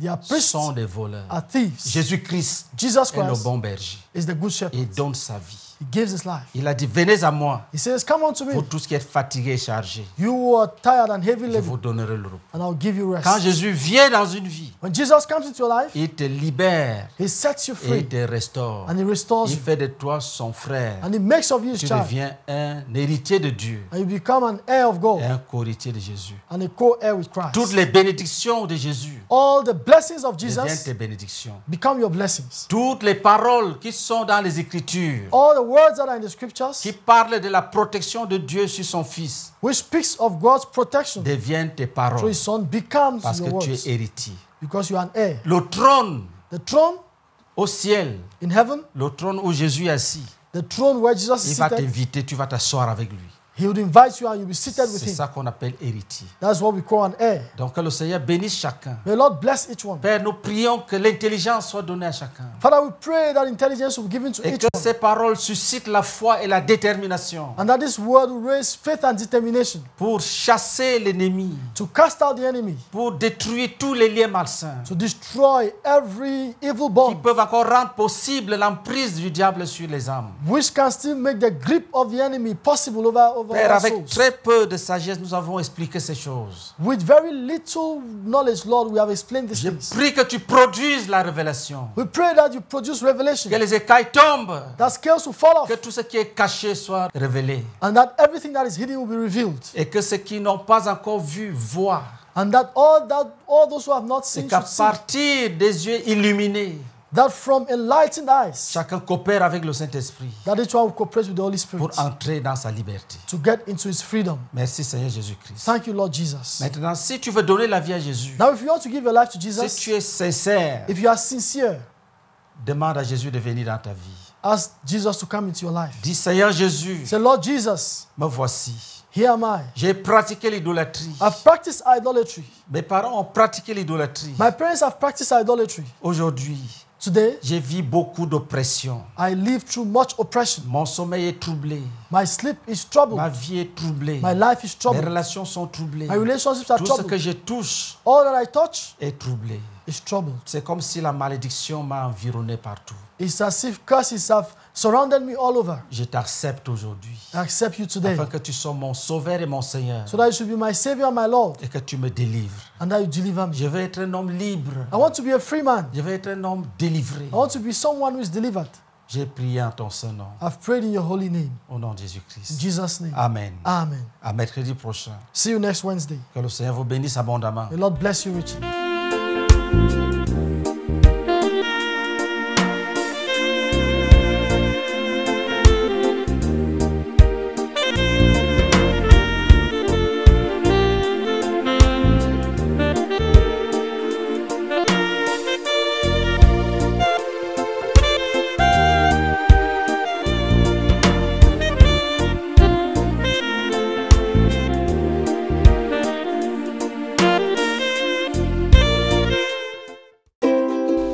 their priests, sont des voleurs. Are thieves. Jésus-Christ est le bon berger. Is the good shepherd. Il donne sa vie. He gives his life. Il a dit, venez à moi. He says, come unto me. Pour tout ce qui est fatigué et chargé, you are tired and heavy laden, je vous donnerai le repos. And I'll give you rest. Quand Jésus vient dans une vie, when Jesus comes into your life, il te libère. He sets you free. Il te restaure. And he restores. Il fait de toi son frère. And he makes of you his child. Tu deviens un héritier de Dieu. And you become an heir of God. Un co-héritier de Jésus. And a co-heir with Christ. Toutes les bénédictions de Jésus, all the blessings of Jesus, deviennent tes bénédictions. Become your blessings. Toutes les paroles qui sont dans les Écritures, all the words that are in the scriptures, qui parle de la protection de Dieu sur son Fils, which speaks of God's protection, deviennent tes paroles. So his son becomes parce your que words, tu es héritier. Because you are an heir. Le trône, the throne, au ciel, in heaven, le trône où Jésus est assis, the throne where Jesus is seated, il va t'inviter, tu vas t'asseoir avec lui. He would invite you and you'll be seated with him. C'est ça qu'on appelle héritier. That's what we call an heir. Donc que le Seigneur bénisse chacun. May the Lord bless each one. Père, nous prions que l'intelligence soit donnée à chacun. Father, we pray that intelligence will be given to each one. Et que ces paroles suscitent la foi et la détermination. And that this word will raise faith and determination. Pour chasser l'ennemi. To cast out the enemy. Pour détruire tous les liens malsains. To destroy every evil bond. Qui peuvent encore rendre possible l'emprise du diable sur les âmes. Which can still make the grip of the enemy possible over Père, avec très peu de sagesse, nous avons expliqué ces choses. With very little knowledge, Lord, we have explained these things. Je prie que tu produises la révélation. We pray that you produce revelation. Que les écailles tombent. That scales will fall off. Que tout ce qui est caché soit révélé. And that everything that is hidden will be revealed. Et que ceux qui n'ont pas encore vu voient. And that all those who have not seen should see. Et qu'à partir des yeux illuminés. That from enlightened eyes, chacun coopère avec le Saint-Esprit pour entrer dans sa liberté. To get into his freedom. Merci Seigneur Jésus-Christ. Thank you, Lord Jesus. Maintenant, si tu veux donner la vie à Jésus, now, if you want to give your life to Jesus, si tu es sincère, if you are sincere, demande à Jésus de venir dans ta vie. Ask Jesus to come into your life. Dis Seigneur Jésus, say, Lord Jesus, me voici. J'ai pratiqué l'idolâtrie. Mes parents ont pratiqué l'idolâtrie. Aujourd'hui, je vis beaucoup d'oppression. Mon sommeil est troublé. My sleep is troubled. Ma vie est troublée. My life is troubled. Mes relations sont troublées. My relationships are troubled. Tout ce que je touche all that I touch est troublé. C'est comme si la malédiction m'a environné partout. It's as if curses have surrounded me all over. Je t'accepte aujourd'hui. I accept you today. Afin que tu sois mon sauveur et mon Seigneur. So that you should be my savior and my Lord. Et que tu me délivres. And that you deliver me. Je veux être un homme libre. I want to be a free man. Je veux être un homme délivré. I want to be someone who is delivered. J'ai prié en ton saint nom. I've prayed in your holy name. Au nom de Jésus-Christ. In Jesus' name. Amen. Amen. À mercredi prochain. See you next Wednesday. Que le Seigneur vous bénisse abondamment. The Lord bless you richly.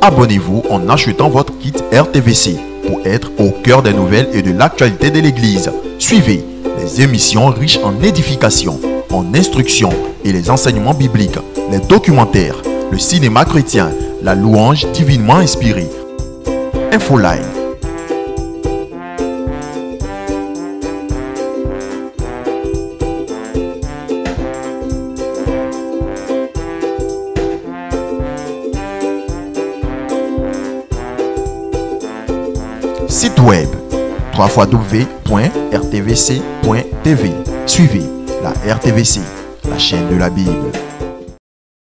Abonnez-vous en achetant votre kit RTVC pour être au cœur des nouvelles et de l'actualité de l'Église. Suivez les émissions riches en édification, en instruction et les enseignements bibliques, les documentaires, le cinéma chrétien, la louange divinement inspirée. Infoline. Site web www.rtvc.tv. Suivez la RTVC, la chaîne de la Bible.